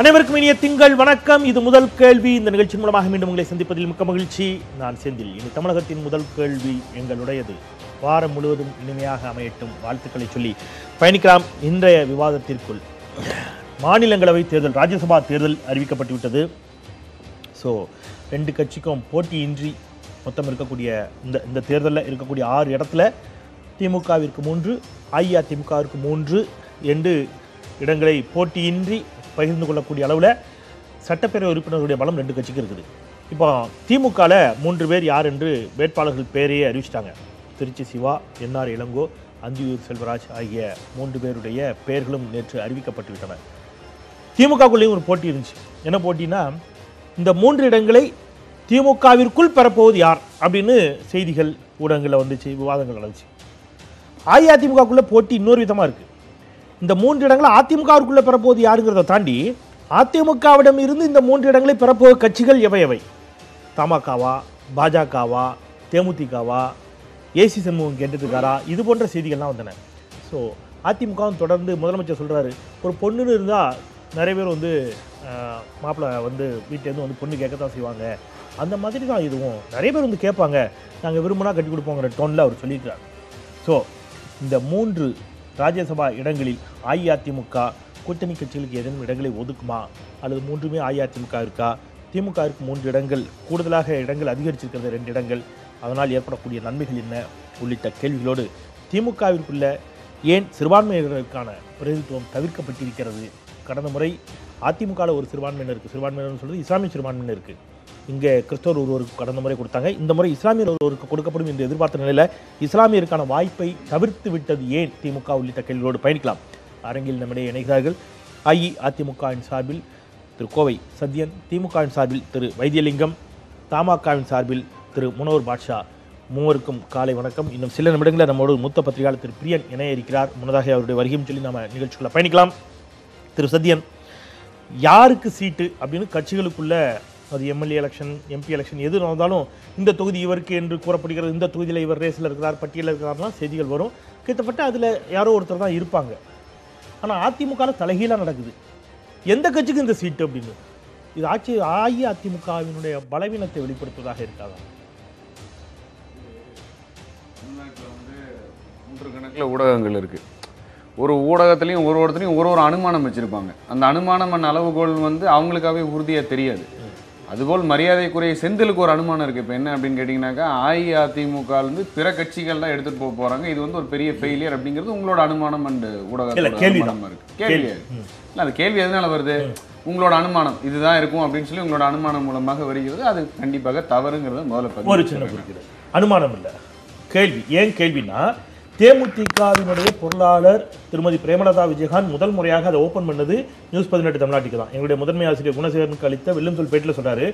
அனைவருக்கும் இனிய திங்கள் வணக்கம். இது முதல் கேள்வி. இந்த நிகழ்ச்சி மூலமாக மீண்டும் உங்களை சந்திப்பதில் மிக்க மகிழ்ச்சி. நான் செந்தில். இனி தமிழகத்தின் முதல் கேள்வி எங்களுடையது. வாரம் முழுவதும் இனிமையாக அமையட்டும் வாழ்த்துக்களை சொல்லி பயணிக்கலாம். இன்றைய விவாதத்திற்குள், மாநிலங்களவை தேர்தல், ராஜ்யசபா தேர்தல் அறிவிக்கப்பட்டுவிட்டது. ஸோ ரெண்டு கட்சிக்கும் போட்டியின்றி மொத்தம் இருக்கக்கூடிய இந்த தேர்தலில் இருக்கக்கூடிய 6 இடத்துல திமுகவிற்கு 3, அஇஅதிமுகவிற்கு 3 என்று இடங்களை போட்டியின்றி பகிர்ந்து கொள்ளக்கூடிய அளவில் சட்டப்பேரவை உறுப்பினர்களுடைய பலம் ரெண்டு கட்சிக்கு இருக்குது. இப்போ திமுகவில் 3 பேர் யார் என்று வேட்பாளர்கள் பேரையே அறிவிச்சிட்டாங்க. திருச்சி சிவா, என்ஆர் இளங்கோ, அந்தியூர் செல்வராஜ் ஆகிய 3 பேருடைய பெயர்களும் நேற்று அறிவிக்கப்பட்டுவிட்டன. திமுகக்குள்ளேயும் ஒரு போட்டி இருந்துச்சு. என்ன போட்டின்னா, இந்த 3 இடங்களை திமுகவிற்குள் பெறப்போவது யார் அப்படின்னு செய்திகள் ஊடகங்களில் வந்துச்சு, விவாதங்கள் நடந்துச்சு. அஇஅதிமுகக்குள்ளே போட்டி இன்னொரு விதமாக இருக்குது. இந்த 3 இடங்களை அதிமுகவிற்குள்ளே பெறப்போவது யாருங்கிறத தாண்டி, அதிமுகவிடம் இருந்து இந்த 3 இடங்களை பெறப்போக கட்சிகள் எவை? தமாகாவா, பாஜகவா, தேமுதிகவா, ஏசி சண்முகம் கேட்டுக்காரா, இது போன்ற செய்திகள்லாம் வந்தன. ஸோ அதிமுகவும் தொடர்ந்து முதலமைச்சர் சொல்கிறாரு, ஒரு பொண்ணுன்னு இருந்தால் நிறைய பேர் வந்து மாப்பிள்ளை வந்து வீட்டிலேருந்து வந்து பொண்ணு கேட்கத்தான் செய்வாங்க. அந்த மாதிரி தான் இதுவும் நிறைய பேர் வந்து கேட்பாங்க, நாங்கள் விரும்பினா கட்டி கொடுப்போங்கிற டோனில் அவர் சொல்லியிருக்கிறார். ஸோ இந்த 3 ராஜ்யசபா இடங்களில் அஇஅதிமுக கூட்டணி கட்சிகளுக்கு ஏதேனும் இடங்களை ஒதுக்குமா, அல்லது 3மே அஇஅதிமுக இருக்கா? திமுகவிற்கு 3 இடங்கள் கூடுதலாக இடங்கள் அதிகரிச்சிருக்கிறது, 2 இடங்கள். அதனால் ஏற்படக்கூடிய நன்மைகள் என்ன உள்ளிட்ட கேள்விகளோடு, திமுகவிற்குள்ள ஏன் சிறுபான்மையினருக்கான பிரதிநிதித்துவம் தவிர்க்கப்பட்டிருக்கிறது? கடந்த முறை அதிமுகவில் ஒரு சிறுபான்மையினருக்கு, சிறுபான்மையினர்னு சொல்கிறது இஸ்லாமிய சிறுபான்மையினருக்கு இங்கே கிறிஸ்தவர் ஒருவருக்கு கடந்த முறை கொடுத்தாங்க, இந்த முறை இஸ்லாமியர் ஒருவருக்கு கொடுக்கப்படும் என்று எதிர்பார்த்த நிலையில் இஸ்லாமியருக்கான வாய்ப்பை தவிர்த்து விட்டது ஏன் திமுக உள்ளிட்ட கேள்விகளோடு பயணிக்கலாம். அரங்கில் நம்மிடையே இணைகிறார்கள். அஇஅதிமுகவின் சார்பில் திரு கோவை சத்யன், திமுகவின் சார்பில் திரு வைத்தியலிங்கம், தமாகவின் சார்பில் திரு முனவர் பாட்ஷா. மூவருக்கும் காலை வணக்கம். இன்னும் சில நிமிடங்களில் நம்மோடு மூத்த பத்திரிகையாளர் திரு பிரியன் இணைய இருக்கிறார். முன்னதாக அவருடைய வருகையும் சொல்லி நம்ம நிகழ்ச்சிக்குள்ள பயணிக்கலாம். திரு சத்யன், யாருக்கு சீட்டு அப்படின்னு கட்சிகளுக்குள்ள, அது எம்எல்ஏ எலெக்ஷன், எம்பி எலெக்ஷன், எது நடந்தாலும் இந்த தொகுதி இவருக்கு என்று கூறப்படுகிறது, இந்த தொகுதியில் இவர் ரேஸில் இருக்கிறார், பட்டியலில் இருக்கிறார்லாம் செய்திகள் வரும். கிட்டத்தட்ட அதில் யாரோ ஒருத்தர் தான் இருப்பாங்க. ஆனால் அதிமுகவில் தலைகீழாக நடக்குது, எந்த கட்சிக்கு இந்த சீட்டு அப்படின்னு. இது ஆட்சி அஇஅதிமுகவினுடைய பலவீனத்தை வெளிப்படுத்துவதாக இருக்காங்க. மூன்று கணக்கில் ஊடகங்கள் இருக்குது. ஒரு ஊடகத்துலையும் ஒரு இடத்துலையும் ஒரு அனுமானம் வச்சுருப்பாங்க. அந்த அனுமானம் அளவுகோல் வந்து அவங்களுக்காகவே உறுதியாக தெரியாது. அதுபோல் மரியாதைக்குரிய செந்திலுக்கு ஒரு அனுமானம் இருக்குது. இப்போ என்ன அப்படின்னு கேட்டிங்கனாக்கா, அஇஅதிமுகலேருந்து பிற கட்சிகள்லாம் எடுத்துகிட்டு போக போகிறாங்க, இது வந்து ஒரு பெரிய ஃபெயிலியர் அப்படிங்கிறது உங்களோட அனுமானம். அண்ட் ஊடகத்தில் கேள்விதான் இருக்குது. கேள்வி இல்லை, அந்த கேள்வி எதனால் வருது? உங்களோட அனுமானம் இதுதான் இருக்கும் அப்படின்னு சொல்லி உங்களோட அனுமானம் மூலமாக வருகிறது. அது கண்டிப்பாக தவறுங்கிறத முதல்ல அனுமானம் இல்லை, கேள்வி. ஏன் கேள்வின்னா, தேமுதிகவினுடைய பொருளாளர் திருமதி பிரேமலதா விஜயகாந்த் முதல் முறையாக அதை ஓப்பன் பண்ணது நியூஸ் 18 தமிழ்நாட்டுக்கு தான். எங்களுடைய முதன்மை ஆசிரியர் குணசேகரனுக்கு அளித்த வெல்லும் சொல் பேட்டில் சொல்கிறாரு,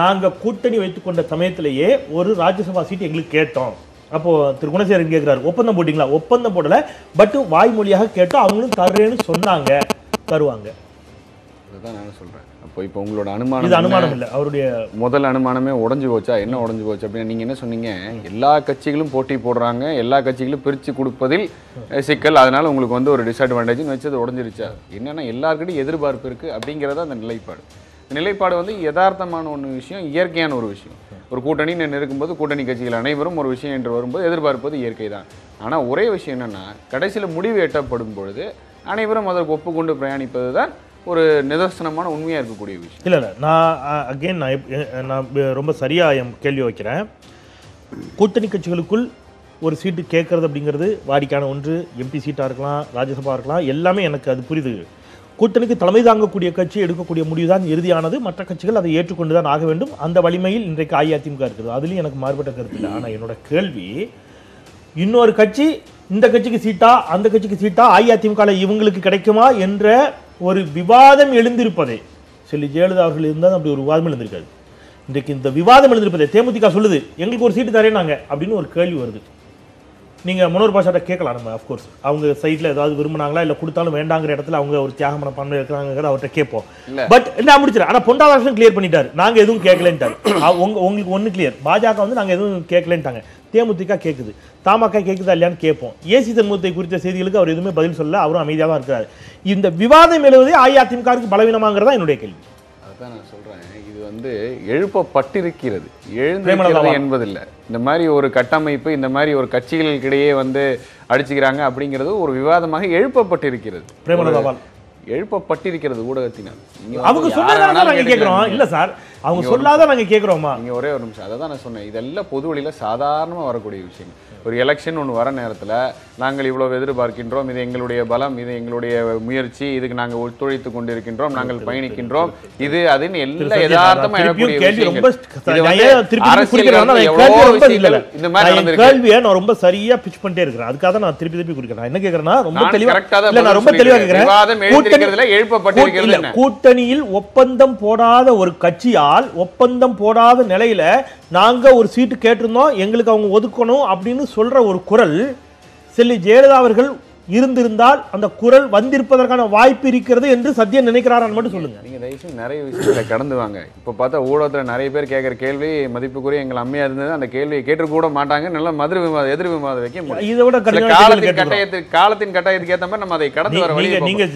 நாங்கள் கூட்டணி வைத்துக்கொண்ட சமயத்திலேயே ஒரு ராஜ்யசபா சீட்டு எங்களுக்கு கேட்டோம். அப்போது திரு குணசேகரன் கேட்குறாரு, ஒப்பந்தம் போட்டிங்களா? ஒப்பந்தம் போடலை, பட் வாய்மொழியாக கேட்டோம், அவங்களும் தர்றேன்னு சொன்னாங்க, தருவாங்க. அதுதான் நான் சொல்கிறேன். அப்போ இப்போ உங்களோட அனுமானம், இது அனுமானம் இல்லை, அவருடைய முதல் அனுமானமே உடஞ்சி போச்சா? என்ன உடஞ்சி போச்சு அப்படின்னா, நீங்கள் என்ன சொன்னீங்க, எல்லா கட்சிகளும் போட்டி போடுறாங்க, எல்லா கட்சிகளும் பிரித்து கொடுப்பதில் சிக்கல், அதனால் உங்களுக்கு வந்து ஒரு டிஸ்அட்வான்டேஜ்னு வச்சு அது உடஞ்சிருச்சா? என்னென்னா, எல்லாருக்கிட்டையும் எதிர்பார்ப்பு இருக்குது அப்படிங்கிறத அந்த நிலைப்பாடு. இந்த நிலைப்பாடு வந்து யதார்த்தமான ஒன்று விஷயம், இயற்கையான ஒரு விஷயம். ஒரு கூட்டணி நின்று இருக்கும்போது கூட்டணி கட்சிகள் அனைவரும் ஒரு விஷயம் என்று வரும்போது எதிர்பார்ப்பது இயற்கை தான். ஆனால் ஒரே விஷயம் என்னென்னா, கடைசியில் முடிவு எட்டப்படும் பொழுது அனைவரும் அதற்கு ஒப்புக்கொண்டு பிரயாணிப்பது தான் ஒரு நிதர்சனமான உண்மையாக இருக்கக்கூடிய விஷயம். இல்லை, நான் அகெயின் நான் ரொம்ப சரியாக என் கேள்வி வைக்கிறேன். கூட்டணி கட்சிகளுக்குள் ஒரு சீட்டு கேட்குறது அப்படிங்கிறது வாடிக்கையான ஒன்று. எம்பி சீட்டாக இருக்கலாம், ராஜ்யசபா இருக்கலாம், எல்லாமே எனக்கு அது புரியுது. கூட்டணிக்கு தலைமை தாங்கக்கூடிய கட்சி எடுக்கக்கூடிய முடிவு தான் இறுதியானது. மற்ற கட்சிகள் அதை ஏற்றுக்கொண்டு தான் ஆக வேண்டும். அந்த வலிமையில் இன்றைக்கு அஇஅதிமுக இருக்குது. அதுலேயும் எனக்கு மாறுபட்ட கருத்து இல்லை. ஆனால் என்னோட கேள்வி, இன்னொரு கட்சி இந்த கட்சிக்கு சீட்டா, அந்த கட்சிக்கு சீட்டா, அஇஅதிமுக இவங்களுக்கு கிடைக்குமா என்ற ஒரு விவாதம் எழுந்திருப்பதே. சொல்லி ஜெயலலிதா அவர்கள் இருந்தால் அப்படி ஒரு விவாதம் எழுந்திருக்காது. இன்றைக்கு இந்த விவாதம் எழுந்திருப்பதே, தேமுதிக சொல்லுது எங்களுக்கு ஒரு சீட்டு தரேன் நாங்கள் அப்படின்னு ஒரு கேள்வி வருது. நீங்க மனோர் பாஷாட்ட கேட்கலாம் நம்ம ஆஃப் கோர்ஸ் அவங்க சைடுல ஏதாவது விரும்புனாங்களா இல்ல கொடுத்தாலும் வேண்டாம்ங்கற இடத்துல அவங்க ஒரு தியாகம் பண்ண இருக்காங்கங்கற அவட்ட கேட்போம் பட் என்ன முடிச்சற ஆனா பொண்டாதாசன் கிளியர் பண்ணிட்டாரு நாங்க எதுவும் கேட்கலன்றாரு உங்களுக்கு ஒன்னு கிளியர் பாஜாக்க வந்து நாங்க எதுவும் கேட்கலன்றாங்க தேமுதிகா கேக்குது தாமாக்கா கேக்குதா இல்லையான்னு கேட்போம் ஏசி தன்முத்தை குறித்த செய்திகளுக்கு அவர் எதுவுமே பதில் சொல்ல அவரும் அமைதியா தான் இருக்காரு இந்த விவாதம் எழுவதே அஇஅதிமுகவுக்கு பலவீனமாங்கறதா என்னுடைய கேள்வி அதான் நான் சொல்றேன் இது வந்து எழுப்பப்பட்டிருக்கிறது எழுந்திருக்கிறது என்பதில்ல இந்த மாதிரி ஒரு கட்டமைப்பு இந்த மாதிரி ஒரு கட்சிகளுக்கிடையே வந்து அடிச்சுக்கிறாங்க அப்படிங்கிறது ஒரு விவாதமாக எழுப்பப்பட்டிருக்கிறது எழுப்பப்பட்டிருக்கிறது ஊடகத்தினால் அவங்க சொன்னதால நாங்க கேக்குறோம் இல்ல சார் அவங்க சொல்லாத நாங்க கேக்குறோமா நீங்க ஒரே ஒரு நிமிஷம் அதான் நான் சொன்னேன் இதெல்லாம் பொது வழியில சாதாரணமா வரக்கூடிய விஷயம் ஒரு எலெக்ஷன் ஒன்று வர நேரத்தில் நாங்கள் இவ்வளவு எதிர்பார்க்கின்றோம் இது எங்களுடைய பலம் இது எங்களுடைய முயற்சி இதுக்கு நாங்கள் ஒத்துழைத்து கொண்டிருக்கின்றோம் நாங்கள் பயணிக்கின்றோம் இது அதுன்னு எல்லா யதார்த்தமா இந்த மாதிரி கேள்வியை நான் ரொம்ப சரியா பிச் பண்ணிட்டே இருக்கிறேன் அதுக்காக தான் நான் திருப்பி திருப்பி குறிக்கிறேன் என்ன கேட்கறேன்னா ரொம்ப தெளிவா கேட்கிறேன் கூட்டணியில் ஒப்பந்தம் போடாத ஒரு கட்சியால் ஒப்பந்தம் போடாத நிலையில நாங்க ஒரு சீட்டு கேட்டிருந்தோம் எங்களுக்கு அவங்க ஒதுக்கணும் அப்படின்னு சொல்ற ஒரு குரல் செல்வி ஜெயலலிதா அவர்கள் இருந்திருந்தால் அந்த குரல் வந்திருப்பதற்கான வாய்ப்பு இருக்கிறது என்று சத்தியம் நினைக்கிறாரான்னு மட்டும் சொல்லுங்க நீங்க தயவுசெய்து நிறைய விஷயங்களை கடந்து வாங்க இப்போ பார்த்தா ஊடகத்தில் நிறைய பேர் கேட்குற கேள்வி மதிப்புக்குரிய எங்கள் அம்மையா இருந்தது அந்த கேள்வியை கேட்டுக்கூட மாட்டாங்க நல்ல மதுரை விவாதம் எதிர் விவாதம் வைக்க முடியும் இதை விட காலத்தின் கட்டாயத்துக்கு ஏற்ற மாதிரி நம்ம அதை கடந்து வர வழி நீங்க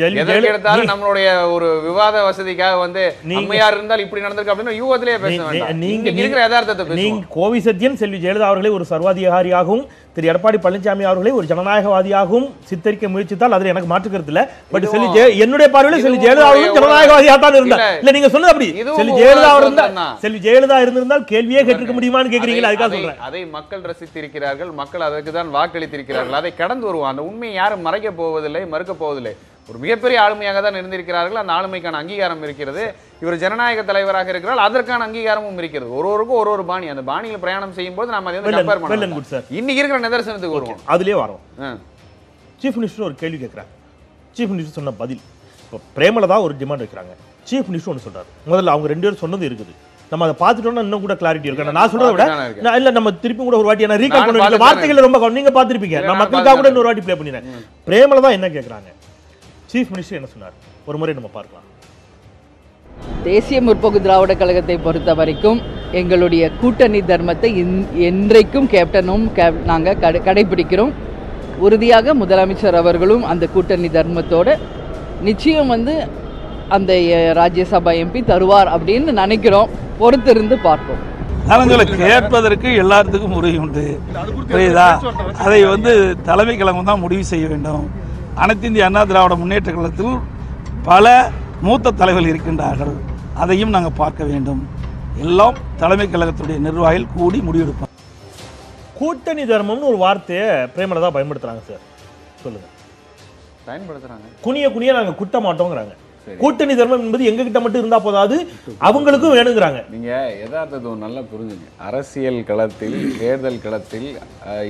எடுத்தாலும் நம்மளுடைய ஒரு விவாத வசதிக்காக வந்து அம்மையார் இருந்தால் இப்படி நடந்திருக்கு அப்படின்னு யூகத்திலேயே பேசுவாங்க நீங்க இருக்கிற யதார்த்தத்தை நீங்க கோவி சத்தியன் செல்வி ஜெயலலிதா அவர்களை ஒரு சர்வாதிகாரியாகவும் திரு எடப்பாடி பழனிசாமி அவர்களை ஒரு ஜனநாயகவாதியாகவும் சித்தரிக்க முயற்சித்தால் அதில் எனக்கு மாற்றுக்கிறது இல்லை பட் செல்வி என்னுடைய பார்வையில் செல்வி ஜெயலலிதா அவர்களும் ஜனநாயகவாதியாக தான் இருந்தார் இல்லை நீங்க சொன்னது அப்படி செல்வி ஜெயலலிதா இருந்திருந்தால் கேள்வியே கேட்டிருக்க முடியுமான்னு கேட்குறீங்களா அதுக்காக சொல்றேன் அதை மக்கள் ரசித்திருக்கிறார்கள் மக்கள் அதற்கு தான் வாக்களித்திருக்கிறார்கள் அதை கடந்து வருவோம் அந்த உண்மையை யாரும் மறைக்க போவதில்லை மறுக்க போவதில்லை ஒரு மிகப்பெரிய ஆளுமையாக தான் இருந்திருக்கிறார்கள் அந்த ஆளுமைக்கான அங்கீகாரம் இருக்கிறது இவர் ஜனநாயக தலைவராக இருக்கிறார் அதற்கான அங்கீகாரமும் இருக்கிறது ஒருவருக்கும் ஒரு பாணி அந்த பாணியில் பிரயாணம் செய்யும் போது நாம இன்னைக்கு இருக்கிற நிதர்சனத்துக்கு வருவோம் அதுலேயே வரோம் சீஃப் மினிஸ்டர் ஒரு கேள்வி கேட்குறாங்க சீஃப் மினிஸ்டர் சொன்ன பதில் இப்போ பிரேமலதா ஒரு டிமாண்ட் வைக்கிறாங்க சீஃப் மினிஸ்டர் ஒன்று சொல்கிறார் முதல்ல அவங்க ரெண்டு பேரும் சொன்னது இருக்குது நம்ம அதை பார்த்துட்டோம்னா இன்னும் கூட கிளாரிட்டி இருக்கும் நான் சொல்கிறத விட நான் இல்லை நம்ம திருப்பி கூட ஒரு வாட்டி நான் ரீகால் பண்ணுவேன் வார்த்தைகள் ரொம்ப நீங்கள் பார்த்துருப்பீங்க நான் மக்களுக்காக கூட இன்னொரு வாட்டி ப்ளே பண்ணிடுறேன் பிரேமலதா என்ன கேட்குறாங்க சீஃப் மினிஸ்டர் என்ன சொன்னார் ஒரு முறை நம்ம பார்க்கலாம் தேசிய முற்போக்கு திராவிட கழகத்தை பொறுத்த வரைக்கும் எங்களுடைய கூட்டணி தர்மத்தை என்றைக்கும் கேப்டனும் நாங்கள் கடைபிடிக்கிறோம் உறுதியாக முதலமைச்சர் அவர்களும் அந்த கூட்டணி தர்மத்தோடு நிச்சயம் வந்து அந்த ராஜ்யசபா எம்பி தருவார் அப்படின்னு நினைக்கிறோம் பொறுத்திருந்து பார்ப்போம் தரங்களை கேட்பதற்கு எல்லாத்துக்கும் உரிமை உண்டு புரியுதா அதை வந்து தலைமை கழகம் தான் முடிவு செய்ய வேண்டும் அனைத்து இந்திய அண்ணா திராவிட முன்னேற்ற கழகத்தில் பல மூத்த தலைவர்கள் இருக்கின்றார்கள் அதையும் நாங்கள் பார்க்க வேண்டும் எல்லாம் தலைமை கழகத்துடைய நிர்வாகிகள் கூடி முடிவெடுப்பார் கூட்டணி தர்மம்னு ஒரு வார்த்தையை பிரேமலதா பயன்படுத்துறாங்க சார் சொல்லுங்க பயன்படுத்துறாங்க குனிய குனிய நாங்க குட்ட மாட்டோங்கிறாங்க கூட்டணி தர்மம் என்பது எங்க கிட்ட மட்டும் இருந்தா போதாது அவங்களுக்கும் வேணுங்கிறாங்க நீங்க யதார்த்தத்தை நல்லா புரிஞ்சுங்க அரசியல் களத்தில் தேர்தல் களத்தில்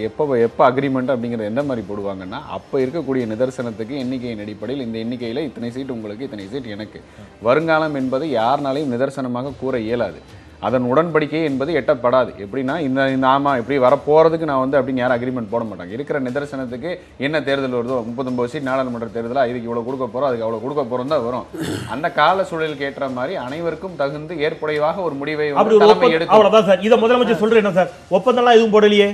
எப்ப அக்ரிமெண்ட் அப்படிங்கிறது எந்த மாதிரி போடுவாங்கன்னா அப்ப இருக்கக்கூடிய நிதர்சனத்துக்கு எண்ணிக்கையின் அடிப்படையில் இந்த எண்ணிக்கையில இத்தனை சீட் உங்களுக்கு இத்தனை சீட் எனக்கு வருங்காலம் என்பதை யாருனாலையும் நிதர்சனமாக கூற இயலாது அதன் உடன்படிக்கை என்பது எட்டப்படாது எப்படின்னா இந்த நாம இப்படி வரப்போகிறதுக்கு நான் வந்து அப்படின்னு யாரும் அக்ரிமெண்ட் போட மாட்டாங்க இருக்கிற நிதர்சனத்துக்கு என்ன தேர்தல் வருதோ 39 சீட் நாடாளுமன்ற தேர்தலாக இதுக்கு இவ்வளோ கொடுக்க போகிறோம் அதுக்கு அவ்வளோ கொடுக்க போகிறோம் தான் வரும் அந்த கால சூழலுக்கு ஏற்ற மாதிரி அனைவருக்கும் தகுந்து ஏற்புடையவாக ஒரு முடிவை அவ்வளோதான் சார் இதை முதலமைச்சர் சொல்கிறேன் என்ன சார் ஒப்பந்தம்லாம் எதுவும் போடலையே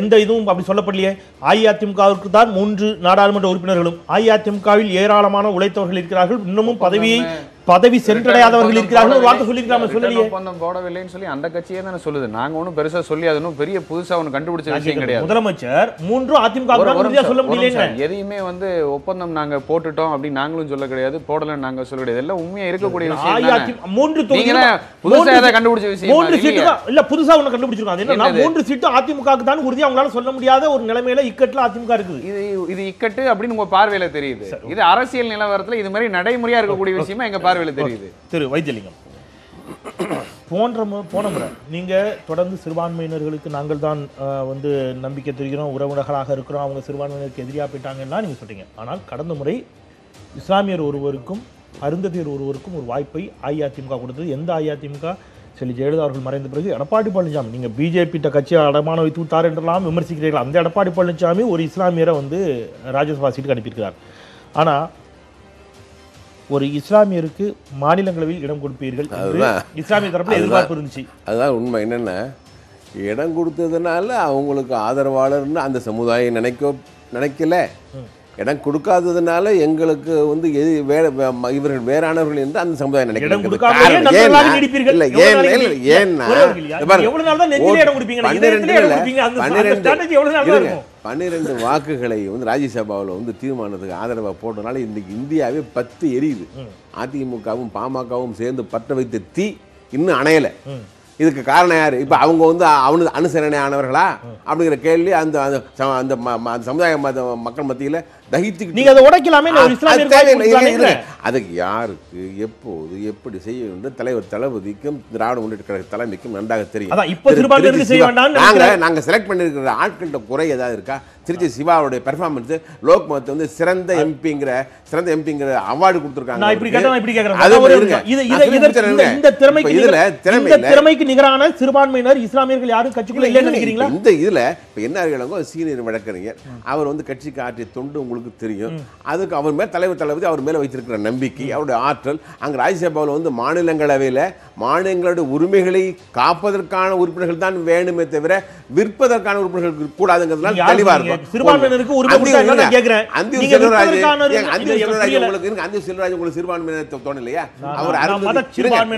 எந்த இதுவும் அப்படி சொல்லப்படலையே அஇஅதிமுகவுக்கு தான் 3 நாடாளுமன்ற உறுப்பினர்களும் அஇஅதிமுகவில் ஏராளமான உழைத்தவர்கள் இருக்கிறார்கள் இன்னமும் பதவி சென்றடையாதவர்கள் இருக்கிறார்கள் ஒரு வார்த்தை சொல்லிருக்காங்க சொல்லலையே ஒப்பந்தம் போடவில்லைன்னு சொல்லி அந்த கட்சியே தான சொல்லுது நாங்க ஒன்றும் பெருசா சொல்லி அதுனும் பெரிய புதுசா ஒன்று கண்டுபிடிச்ச விஷயம் கிடையாது முதலமைச்சர் 3 அதிமுக சொல்ல முடியல எதையுமே வந்து ஒப்பந்தம் நாங்க போட்டுட்டோம் அப்படி நாங்களும் சொல்ல கிடையாது போடலன்னு நாங்க சொல்ல கிடையாது எல்லாம் உண்மையா இருக்கக்கூடிய விஷயம் 3 தொகுதியில புதுசா ஏதா கண்டுபிடிச்ச விஷயம் 3 சீட் இல்ல புதுசா ஒன்று கண்டுபிடிச்சிருக்காங்க அது என்னன்னா 3 சீட் அதிமுகக்கு தான் உறுதியா அவங்களால சொல்ல முடியாத ஒரு நிலைமையில இக்கட்ல அதிமுக இருக்குது இது இக்கட்டு அப்படின்னு உங்க பார்வையில தெரியுது இது அரசியல் நிலவரத்துல இது மாதிரி நடைமுறையா இருக்கக்கூடிய விஷயமா எங்க திரு வைத்தியலிங்கம் போன முறை நீங்க தொடர்ந்து சிறுபான்மையினர்களுக்கு நாங்கள் தான் வந்து நம்பிக்கை தெரிகிறோம் உறவினர்களாக இருக்கிறோம் அவங்க சிறுபான்மையினருக்கு எதிரியா போயிட்டாங்கன்னா நீங்க சொல்றீங்க ஆனால் கடந்த முறை இஸ்லாமியர் ஒருவருக்கும் அருந்ததியர் ஒருவருக்கும் ஒரு வாய்ப்பை அஇஅதிமுக கொடுத்தது எந்த அஇஅதிமுக செல்வி ஜெயலலிதா அவர்கள் மறைந்த பிறகு எடப்பாடி பழனிசாமி நீங்கள் பிஜேபிட்ட கட்சியை அடமானம் வைத்து விட்டார் என்றெல்லாம் விமர்சிக்கிறீர்கள். அந்த எடப்பாடி பழனிசாமி ஒரு இஸ்லாமியரை வந்து ராஜ்யசபா சீட்டுக்கு அனுப்பியிருக்கிறார். ஆனால் ஒரு இஸ்லாமியருக்கு மாநிலங்களவையில் இடம் கொடுப்பீர்கள், இஸ்லாமிய தரப்பில் எதிர்பார்ப்பு இருந்துச்சு. அதுதான் உண்மை. என்னென்ன இடம் கொடுத்ததுனால அவங்களுக்கு ஆதரவாளர்னு அந்த சமுதாயம் நினைக்கல, இடம் கொடுக்காததுனால எங்களுக்கு வந்து இவர்கள் வேறானவர்கள் என்று அந்த சமுதாயம் நினைக்கிறாங்க. 12 வாக்குகளை வந்து ராஜ்யசபாவில் வந்து தீர்மானத்துக்கு ஆதரவாக போட்டனால இன்னைக்கு இந்தியாவே 10 எரியுது. அதிமுகவும் பாமகவும் சேர்ந்து பற்ற வைத்த தீ இன்னும் அணையலை. இதுக்கு காரணம் யார்? இப்போ அவங்க வந்து அவனு அனுசரணை ஆனவர்களா அப்படிங்கிற கேள்வி அந்த அந்த சமுதாய மக்கள் மத்தியில் தகித்து. அதுக்கு யாருக்கு எப்போது எப்படி செய்ய வேண்டும்? தலைவர் தளபதிக்கும் திராவிட முன்னேற்ற கழக தலைமைக்கும் நன்றாக தெரியும். நாங்கள் செலக்ட் பண்ணியிருக்கிற ஆட்கள்கிட்ட குறை ஏதாவது இருக்கா? திருச்சி சிவாவுடைய பெர்ஃபார்மன்ஸ் லோக்மத் வந்து சிறந்த எம்பிங்கிற அவார்டு கொடுத்துருக்காங்க. நிகரான சிறுபான்மையினர் இஸ்லாமியர்கள் யாரும் கட்சிக்குள்ள இல்லைன்னு நினைக்கிறீங்களா? இந்த இதுல இப்ப என்ன இருக்காங்க? சீனியர் வழக்கறிஞர் அவர் வந்து கட்சிக்கு ஆற்றிய தொண்டு உங்களுக்கு தெரியும். அதுக்கு அவர் மேல் தலைவர் தளபதி அவர் மேல வைத்திருக்கிற நம்பிக்கை, அவருடைய ஆற்றல், அங்க ராஜ்யசபாவில் வந்து மாநிலங்களவையில் உரிமைகளை காப்பதற்கான உறுப்பினர்கள் தான் வேணுமே தவிர விற்பதற்கான உறுப்பினர்கள் கூடாதுங்கிறதுனால தெளிவா இருக்கும். சிறுபான்மையினருக்கு உரிமை கேக்குறேன். அந்தியூர் செல்வராஜ் உங்களுக்கு சிறுபான்மையினர் தோணலையா? அவரும் சிறுபான்மை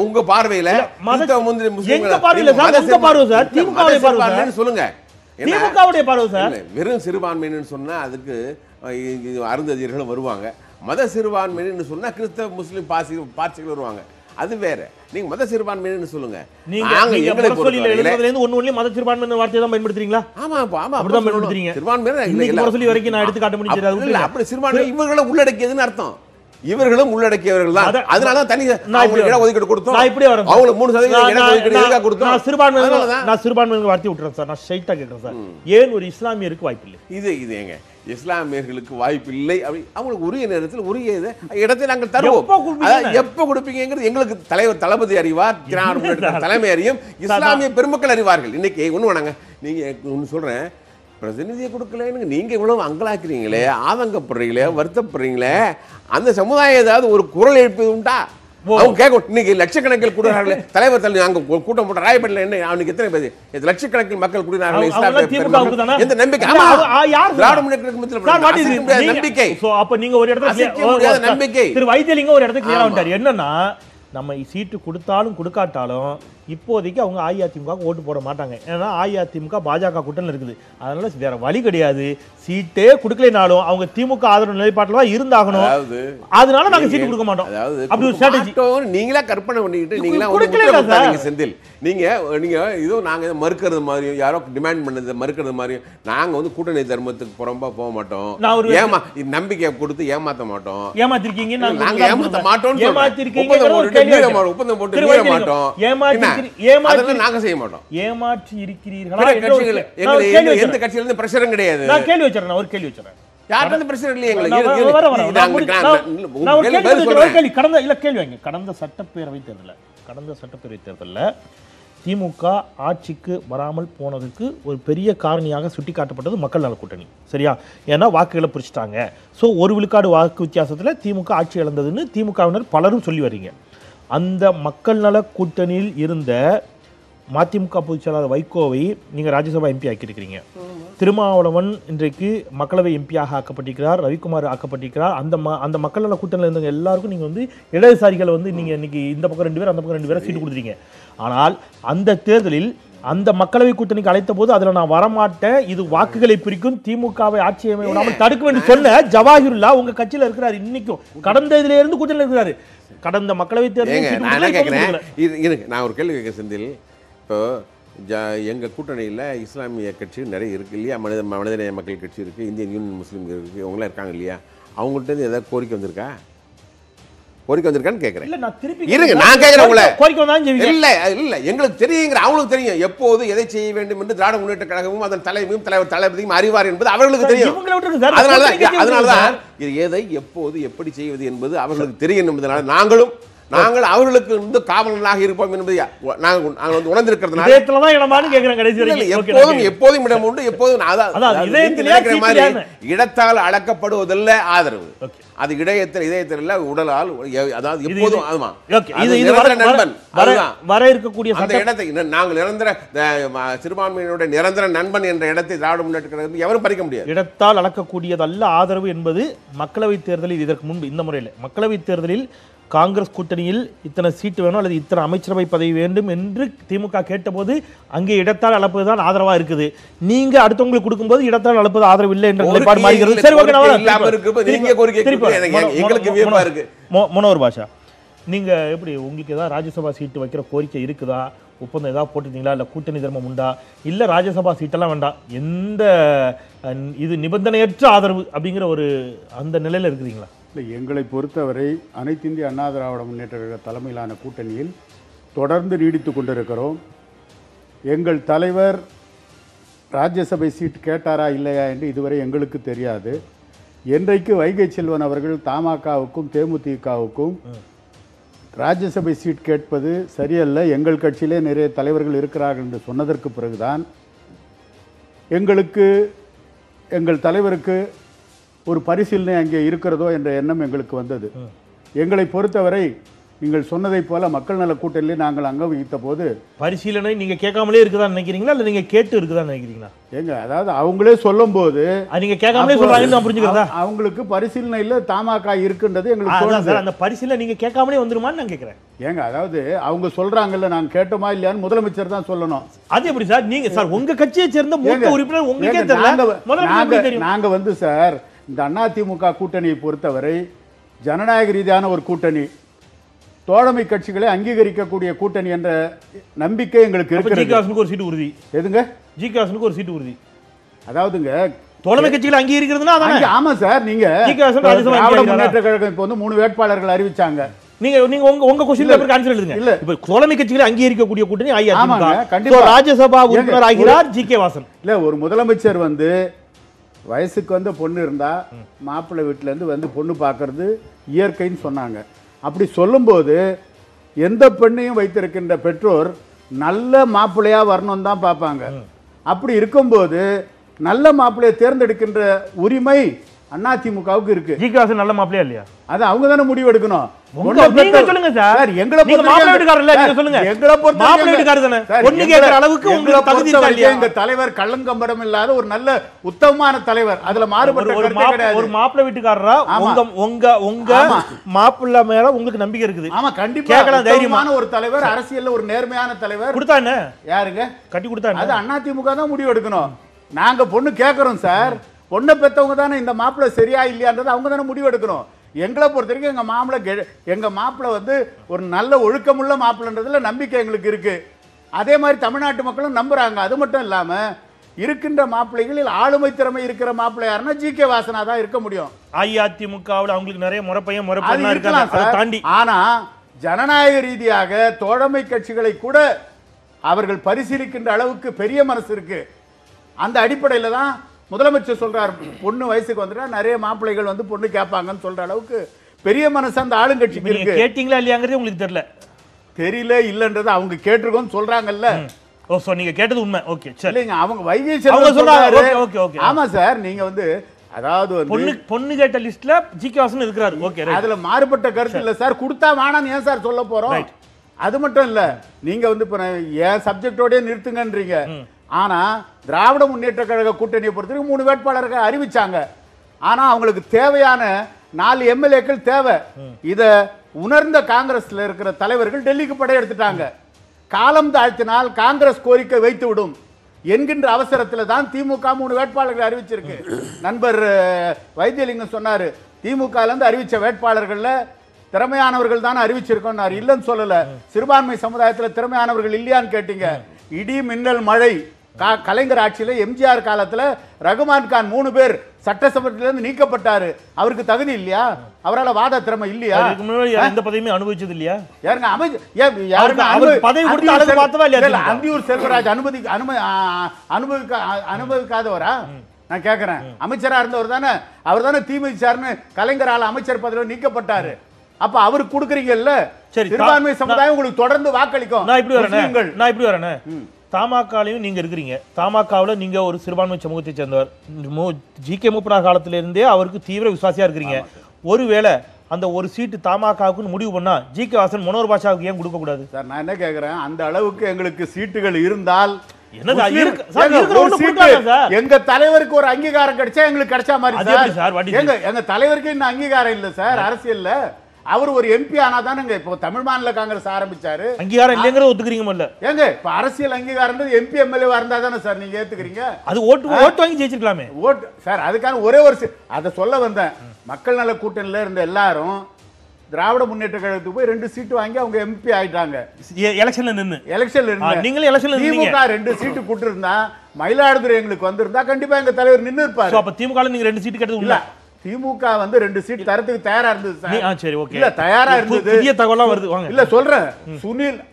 உங்க பார்வையில சொல்லுங்க, வெறும் சிறுபான்மையினர் சொன்னா அதுக்கு அருந்ததியர்களும் வருவாங்க, மத சிறுபான்மையினர் சொன்னா கிறிஸ்தவ முஸ்லிம் பாசிகள் வருவாங்க, அது வேற. நீங்க மத சிறுபான்மையினர் சொல்லுங்க. இவர்களை உள்ளடக்கியதுன்னு அர்த்தம். இவர்களும் உள்ளடக்கியவர்கள் தான். அதனால தனி இடம் ஒதுக்கீடு கொடுத்தோம். அவங்களுக்கு 3% வார்த்தை விட்டுறேன் சார். நான் ஸ்ட்ரைட்டா கேட்கிறேன் சார், ஏன் ஒரு இஸ்லாமியருக்கு வாய்ப்பு இல்லை? இது ஏங்க இஸ்லாமியர்களுக்கு வாய்ப்பு இல்லை? அவங்களுக்கு உரிய நேரத்தில் உரிய இடத்தை நாங்கள் தருவோம். எப்போ கொடுப்பீங்கிறது எங்களுக்கு தலைவர் தளபதி அறிவார், தலைமை அறியும், இஸ்லாமிய பெருமக்கள் அறிவார்கள். இன்னைக்கு ஒன்று வேணாங்க, நீங்க ஒன்று சொல்றேன், பிரதிநிதியை கொடுக்கலன்னு நீங்கள் இவ்வளவு அங்கலாக்கிறீங்களே, ஆதங்கப்படுறீங்களே, வருத்தப்படுறீங்களே, அந்த சமுதாயம் ஏதாவது ஒரு குரல் எழுப்பது உண்டா? அவங்க கேட்கும். இன்னைக்கு லட்சக்கணக்கில் கூடுறாங்களே, தலைவர் தலைவர் நாங்கள் கூட்டம் போட்ட ராயப்பேட்டில் என்ன அவனுக்கு எத்தனை பேர் லட்சக்கணக்கில் மக்கள் கூடினார்கள். எந்த நம்பிக்கை? திரு வைத்தியலிங்கம் ஒரு இடத்துக்கு கேட்டார், என்னன்னா நம்ம சீட்டு கொடுத்தாலும் கொடுக்காட்டாலும் இப்போதைக்கு அவங்க அஇஅதிமுக ஓட்டு போட மாட்டாங்க. ஏன்னா அஇஅதிமுக பாஜக கூட்டணி இருக்குது, அதனால வேற வழி கிடையாது. சீட்டே கொடுக்கலனாலும் அவங்க திமுக ஆதரவு நிலைப்பாட்டில் தான் இருந்தாகணும், அதனால நாங்கள் சீட்டு கொடுக்க மாட்டோம். அப்படி ஒரு ஸ்ட்ராட்டஜி நீங்களா கற்பனை பண்ணிக்கிட்டு நீங்களா செந்தில் நீங்க இதோ நாங்கள் மறுக்கிறது மாதிரியும், யாரோ டிமாண்ட் பண்ணது மறுக்கிறது மாதிரியும், நாங்கள் வந்து கூட்டணி தர்மத்துக்கு புறம்பா போக மாட்டோம், நம்பிக்கையை கொடுத்து ஏமாற்ற மாட்டோம். ஏமாற்றி இருக்கிறீர்களா? எந்த கட்சியிலிருந்து பிரஷரும் கிடையாது. ஒரு கேள்வி வச்சுறேன். கடந்த சட்டப்பேரவை தேர்தலில் திமுக ஆட்சிக்கு வராமல் போனதுக்கு ஒரு பெரிய காரணியாக சுட்டி காட்டப்பட்டது மக்கள் நல கூட்டணி. சரியா? ஏன்னா வாக்குகளை பிரிச்சுட்டாங்க. ஸோ ஒரு விழுக்காடு வாக்கு வித்தியாசத்தில் திமுக ஆட்சி இழந்ததுன்னு திமுகவினர் பலரும் சொல்லி வரீங்க. அந்த மக்கள் நல கூட்டணியில் இருந்த மதிமுக பொதுச் செயலாளர் வைகோவை நீங்கள் ராஜ்யசபா எம்பி ஆக்கியிருக்கிறீங்க. திருமாவளவன் இன்றைக்கு மக்களவை எம்பியாக ஆக்கப்பட்டிருக்கிறார், ரவிக்குமார் ஆக்கப்பட்டிருக்கிறார். அந்த மக்கள் நல கூட்டணியில் இருந்தவங்க எல்லாருக்கும் நீங்கள் வந்து இடதுசாரிகளை வந்து நீங்கள் இன்றைக்கி இந்த பக்கம் 2 பேர் அந்த பக்கம் 2 பேரை சீட்டு கொடுத்துருக்கீங்க. ஆனால் அந்த தேர்தலில் அந்த மக்களவை கூட்டணிக்கு அழைத்த போது அதில் நான் வரமாட்டேன், இது வாக்குகளை பிரிக்கும், திமுகவை ஆட்சியை விடாமல் தடுக்கும் என்று சொன்ன ஜவாஹிருல்லா உங்கள் கட்சியில் இருக்கிறார். இன்னைக்கும் கடந்த இதிலிருந்து கூட்டணியில் இருக்கிறாரு. கடந்த மக்களவை தேர்தல் நான் ஒரு கேள்வி கேட்க செந்தில், இப்போ எங்கள் கூட்டணியில் இஸ்லாமிய கட்சி நிறைய இருக்குது இல்லையா, மனிதநேய மக்கள் கட்சி இருக்குது, இந்தியன் யூனியன் முஸ்லீம் இருக்குது, இவங்களாம் இருக்காங்க இல்லையா, அவங்கள்ட்ட ஏதாவது கோரிக்கை வந்திருக்கா? கோரிக்கை வந்திருக்கான்னு கேட்குறேன். இருங்க, நான் கேட்குறேன் உங்களை கோரிக்கை வந்தாலும் இல்லை இல்லை எங்களுக்கு தெரியுங்கிற அவங்களுக்கு தெரியும் எப்போது எதை செய்ய வேண்டும் என்று திராவிட முன்னேற்ற கழகமும் அதன் தலைமையும் தலைவர் தளபதியும் அறிவார் என்பது அவர்களுக்கு தெரியும். அதனால தான் இது எதை எப்போது எப்படி செய்வது என்பது அவர்களுக்கு தெரியும் என்பதனால நாங்கள் அவர்களுக்கு வந்து காவலர்களாக இருப்போம் என்பதை நாங்கள் வந்து உணர்ந்திருக்கிறதுனால எப்போதும் எப்போதும் இடம் உண்டு. எப்போதும் இடத்தால் அளக்கப்படுவதில்லை ஆதரவு, அது இதயத்தில் இதயத்தில் இல்லை உடலால். அதாவது எப்போதும் ஆமா நண்பன் வர இருக்கக்கூடிய அந்த இடத்தை நாங்கள் நிரந்தர சிறுபான்மையினுடைய நிரந்தர நண்பன் என்ற இடத்தை திராவிட முன்னேற்ற கழகம் எவரும் பறிக்க முடியாது. இடத்தால் அளக்கக்கூடியதல்ல ஆதரவு என்பது மக்களவைத் தேர்தலில் இதற்கு முன்பு இந்த முறையில் மக்களவைத் தேர்தலில் காங்கிரஸ் கூட்டணியில் இத்தனை சீட்டு வேணும் அல்லது இத்தனை அமைச்சரவை பதவி வேண்டும் என்று திமுக கேட்டபோது அங்கே இடத்தால் அளப்பது தான் ஆதரவாக இருக்குது. நீங்கள் அடுத்தவங்களுக்கு கொடுக்கும்போது இடத்தால் அளப்பது ஆதரவு இல்லை என்ற நிலைப்பாடு மாறுகிறது. சரி, ஓகே. மனோகர் பாஷா, நீங்கள் எப்படி உங்களுக்கு ஏதாவது ராஜ்யசபா சீட்டு வைக்கிற கோரிக்கை இருக்குதா? ஒப்பந்தம் ஏதாவது போட்டுருந்தீங்களா? இல்லை கூட்டணி தர்மம் உண்டா? இல்லை ராஜ்யசபா சீட்டெல்லாம் வேண்டாம், எந்த இது நிபந்தனையற்ற ஆதரவு அப்படிங்கிற ஒரு அந்த நிலையில் இருக்கிறீங்களா? இல்லை, எங்களை பொறுத்தவரை அனைத்து இந்திய அண்ணா திராவிட முன்னேற்ற கழக தலைமையிலான கூட்டணியில் தொடர்ந்து நீடித்து கொண்டிருக்கிறோம். எங்கள் தலைவர் ராஜ்யசபை சீட் கேட்டாரா இல்லையா என்று இதுவரை எங்களுக்கு தெரியாது. என்றைக்கு வைகை செல்வன் அவர்கள் தமாகவுக்கும் தேமுதிகவுக்கும் ராஜ்யசபை சீட் கேட்பது சரியல்ல, எங்கள் கட்சியிலே நிறைய தலைவர்கள் இருக்கிறார்கள் என்று சொன்னதற்கு பிறகுதான் எங்களுக்கு எங்கள் தலைவருக்கு ஒரு பரிசீலனை அங்கே இருக்கிறதோ என்ற எண்ணம் எங்களுக்கு வந்தது. எங்களை பொறுத்தவரை நீங்கள் சொன்னதை போல மக்கள் நல கூட்டணியில் நாங்கள் அங்கம் வகித்த போது பரிசீலனை நீங்க கேட்காமலே இருக்குதான்னு நினைக்கிறீங்களா? இல்லை நீங்க கேட்டு இருக்குதான்னு நினைக்கிறீங்களா? ஏங்க, அதாவது அவங்களே சொல்லும் போது நீங்க கேட்காமலே சொல்றாங்கன்னு புரிஞ்சுக்கிறதா? அவங்களுக்கு பரிசீலனை இல்லை தமாகா இருக்குன்றது எங்களுக்கு சொல்லுங்க. அந்த பரிசீலனை நீங்க கேட்காமலே வந்துருமான்னு நான் கேட்கிறேன். ஏங்க, அதாவது அவங்க சொல்றாங்கல்ல, நாங்கள் கேட்டோமா இல்லையான்னு முதலமைச்சர் தான் சொல்லணும். அது எப்படி சார்? நீங்க சார் உங்க கட்சியை சேர்ந்த மூத்த உறுப்பினர் உங்களுக்கே தெரியல. நாங்க வந்து சார் இந்த அதிமுக கூட்டணியை பொறுத்தவரை ஜனநாயக ரீதியான ஒரு கூட்டணி, தோழமை கட்சிகளை அங்கீகரிக்கக்கூடிய கூட்டணி என்ற நம்பிக்கை எங்களுக்கு இருக்கிறது. ஜி காசனுக்கு ஒரு சீட்டு உறுதி. எதுங்க? ஜி காசனுக்கு ஒரு சீட்டு உறுதி. அதாவதுங்க தோழமை கட்சிகளை அங்கீகரிக்கிறதுனா அதானே? ஆமா சார், நீங்க ஜி காசன் திராவிட முன்னேற்ற கழகம் இப்போ வந்து 3 வேட்பாளர்கள் அறிவிச்சாங்க. நீங்க நீங்க உங்க உங்க கொஸ்டின் பேப்பருக்கு ஆன்சர் எழுதுங்க. இல்ல இப்ப தோழமை கட்சிகளை அங்கீகரிக்கக்கூடிய கூட்டணி அதிமுக. கண்டிப்பா ராஜ்யசபா உறுப்பினர் ஆகிறார் ஜி கே வாசன். இல்ல, ஒரு முதலமைச்சர் வந்து வயசுக்கு வந்து பொண்ணு இருந்தால் மாப்பிள்ளை வீட்டிலேருந்து வந்து பொண்ணு பார்க்கறது இயற்கைன்னு சொன்னாங்க. அப்படி சொல்லும்போது எந்த பெண்ணையும் வைத்திருக்கின்ற பெற்றோர் நல்ல மாப்பிள்ளையாக வரணும் தான் பார்ப்பாங்க. அப்படி இருக்கும்போது நல்ல மாப்பிள்ளையை தேர்ந்தெடுக்கின்ற உரிமை அதிமுகவுக்கு இருக்கு. ஜி காசன் நல்ல மாப்பிள்ளையா இல்லையா அது அவங்க தானே முடிவு எடுக்கணும். தலைவர் கள்ளங்கம்படம் இல்லாத ஒரு நல்ல உத்தமமான தலைவர், அதுல மாறுபட்ட ஒரு மாப்பிள்ளை வீட்டுக்காரரா உங்க உங்க மாப்பிள்ளை மேல உங்களுக்கு நம்பிக்கை இருக்குது. ஆமா, கண்டிப்பா தைரியமான ஒரு தலைவர், அரசியல் ஒரு நேர்மையான தலைவர் கொடுத்தானே யாருங்க கட்டி கொடுத்தாங்க, அது அதிமுக தான் முடிவு எடுக்கணும். நாங்க பொண்ணு கேட்கறோம் சார், பொண்ணை பெற்றவங்க தானே இந்த மாப்பிள்ளை சரியா இல்லையான்றது அவங்க தானே முடிவு எடுக்கணும். எங்களை பொறுத்த வரைக்கும் எங்கள் மாப்பிள்ளை வந்து ஒரு நல்ல ஒழுக்கமுள்ள மாப்பிள்ளைன்றதுல நம்பிக்கை எங்களுக்கு இருக்குது. அதே மாதிரி தமிழ்நாட்டு மக்களும் நம்புகிறாங்க. அது மட்டும் இல்லாமல் இருக்கின்ற மாப்பிள்ளைகளில் ஆளுமை திறமை இருக்கிற மாப்பிள்ளை யாருன்னா ஜி கே வாசனா தான் இருக்க முடியும். அஇஅதிமுகவில் அவங்களுக்கு நிறைய முறைப்பையும் இருக்கலாம் தாண்டி, ஆனால் ஜனநாயக ரீதியாக தோழமை கட்சிகளை கூட அவர்கள் பரிசீலிக்கின்ற அளவுக்கு பெரிய மனசு இருக்குது. அந்த அடிப்படையில் தான் முதலமைச்சர் சொல்றார் பொண்ணு வயசுக்கு வந்துட்டா நிறைய மாப்பிள்ளைகள் வந்து பொண்ணு கேட்பாங்கன்னு சொல்ற அளவுக்கு பெரிய மனசு அந்த ஆளுங்கட்சிக்கு இருக்கு. கேட்டிங்களா இல்லையாங்கிறது உங்களுக்கு தெரியல இல்லைன்றது அவங்க கேட்டிருக்கோன்னு சொல்றாங்கல்ல. ஓ, சோ நீங்க கேட்டது உண்மை. ஓகே சரி. இல்லைங்க, அவங்க வைகை செல்வன் சொல்றாரு. Okay okay. ஆமா சார், நீங்க வந்து அதாவது பொண்ணு பொண்ணு கேட்ட லிஸ்ட்ல ஜி கே வாசன் இருக்கிறாரு. ஓகே, அதுல மாறுபட்ட கருத்து இல்லை சார். கொடுத்தா வேணான்னு ஏன் சார் சொல்ல போறோம்? அது மட்டும் இல்லை, நீங்க வந்து இப்போ ஏன் சப்ஜெக்டோடய நிறுத்துங்கன்றீங்க. ஆனால் திராவிட முன்னேற்ற கழக கூட்டணியை பொறுத்தவரைக்கும் 3 வேட்பாளர்கள் அறிவிச்சாங்க. ஆனால் அவங்களுக்கு தேவையான 4 எம்எல்ஏக்கள் தேவை. இதை உணர்ந்த காங்கிரஸில் இருக்கிற தலைவர்கள் டெல்லிக்கு படையெடுத்துட்டாங்க. காலம் தாழ்த்தினால் காங்கிரஸ் கோரிக்கை வைத்து விடும் என்கின்ற அவசரத்தில் தான் திமுக 3 வேட்பாளர்கள் அறிவிச்சிருக்கு. நண்பர் வைத்தியலிங்கம் சொன்னார், திமுகலேருந்து அறிவித்த வேட்பாளர்களில் திறமையானவர்கள் தான் அறிவிச்சிருக்கோம்னாரு. இல்லைன்னு சொல்லலை, சிறுபான்மை சமுதாயத்தில் திறமையானவர்கள் இல்லையான்னு கேட்டீங்க. இடி மின்னல் மழை கலைஞர் ஆட்சியில் எம்ஜிஆர் காலத்தில் ரகுமான் கான் 3 பேர் சட்டசபையிலிருந்து நீக்கப்பட்டாரு. அவருக்கு தகுதி இல்லையா? அவரால் வாத திறமை இல்லையா? எந்த பதவியுமே அனுபவிச்சது இல்லையா? அந்தியூர் செல்வராஜ் அனுபவிக்காதவரா? நான் கேட்கிறேன். அமைச்சரா இருந்தவர் தானே, அவர் தானே தீமைச்சார்னு கலைஞரால் அமைச்சர் பதவியில் நீக்கப்பட்டாரு. அப்ப அவரு கொடுக்குறீங்கல்ல, சிறுபான்மை சமுதாயம் உங்களுக்கு தொடர்ந்து வாக்களிக்கும். நான் இப்படி வரேன். தமாகாலையும் நீங்க இருக்கிறீங்க. தமாகாவுல நீங்க ஒரு சிறுபான்மை சமூகத்தை சேர்ந்தவர். ஜி கே மூப்பனா காலத்திலிருந்தே அவருக்கு தீவிர விசுவாசியா இருக்கிறீங்க. ஒருவேளை அந்த ஒரு சீட்டு தமாகாவுக்குன்னு முடிவு பண்ணா ஜி கே வாசன் மனோர் பாஷாவுக்கு ஏன் கொடுக்க கூடாது? சார் நான் என்ன கேட்கிறேன், அந்த அளவுக்கு எங்களுக்கு சீட்டுகள் இருந்தால் எங்க தலைவருக்கு ஒரு அங்கீகாரம் கிடைச்சா எங்களுக்கு கிடைச்ச மாதிரி. எங்க தலைவருக்கு இன்னும் அங்கீகாரம் இல்ல சார் அரசியல்ல. அவர் ஒரு எம்பி ஆனாதானுங்க. இப்போ தமிழ் மாநில காங்கிரஸ் ஆரம்பிச்சாரு, அங்கீகாரம் இல்லைங்கிறத ஒத்துக்கிறீங்க. ஏங்க இப்ப அரசியல் அங்கீகாரம் எம்பி எம்எல்ஏவா இருந்தா தானே சார் நீங்க ஏத்துக்கிறீங்க. அது ஓட்டு ஓட்டு வாங்கி ஜெயிச்சிருக்கலாமே. ஓட்டு சார் அதுக்கான ஒரே ஒரு அதை சொல்ல வந்தேன். மக்கள் நல கூட்டணியில இருந்த எல்லாரும் திராவிட முன்னேற்ற கழகத்துக்கு போய் 2 சீட்டு வாங்கி அவங்க எம்பி ஆயிட்டாங்க. திமுக 2 சீட்டு கூட்டிருந்தா, மயிலாடுதுறை எங்களுக்கு வந்திருந்தா கண்டிப்பா எங்க தலைவர் நின்று இருப்பாரு. திமுக நீங்க 2 சீட்டு கேட்டது இல்ல, திமுக வந்து 2 சீட் தரத்துக்கு தயாரா இருந்தது. தயாரா இருந்தது சொல்றேன்.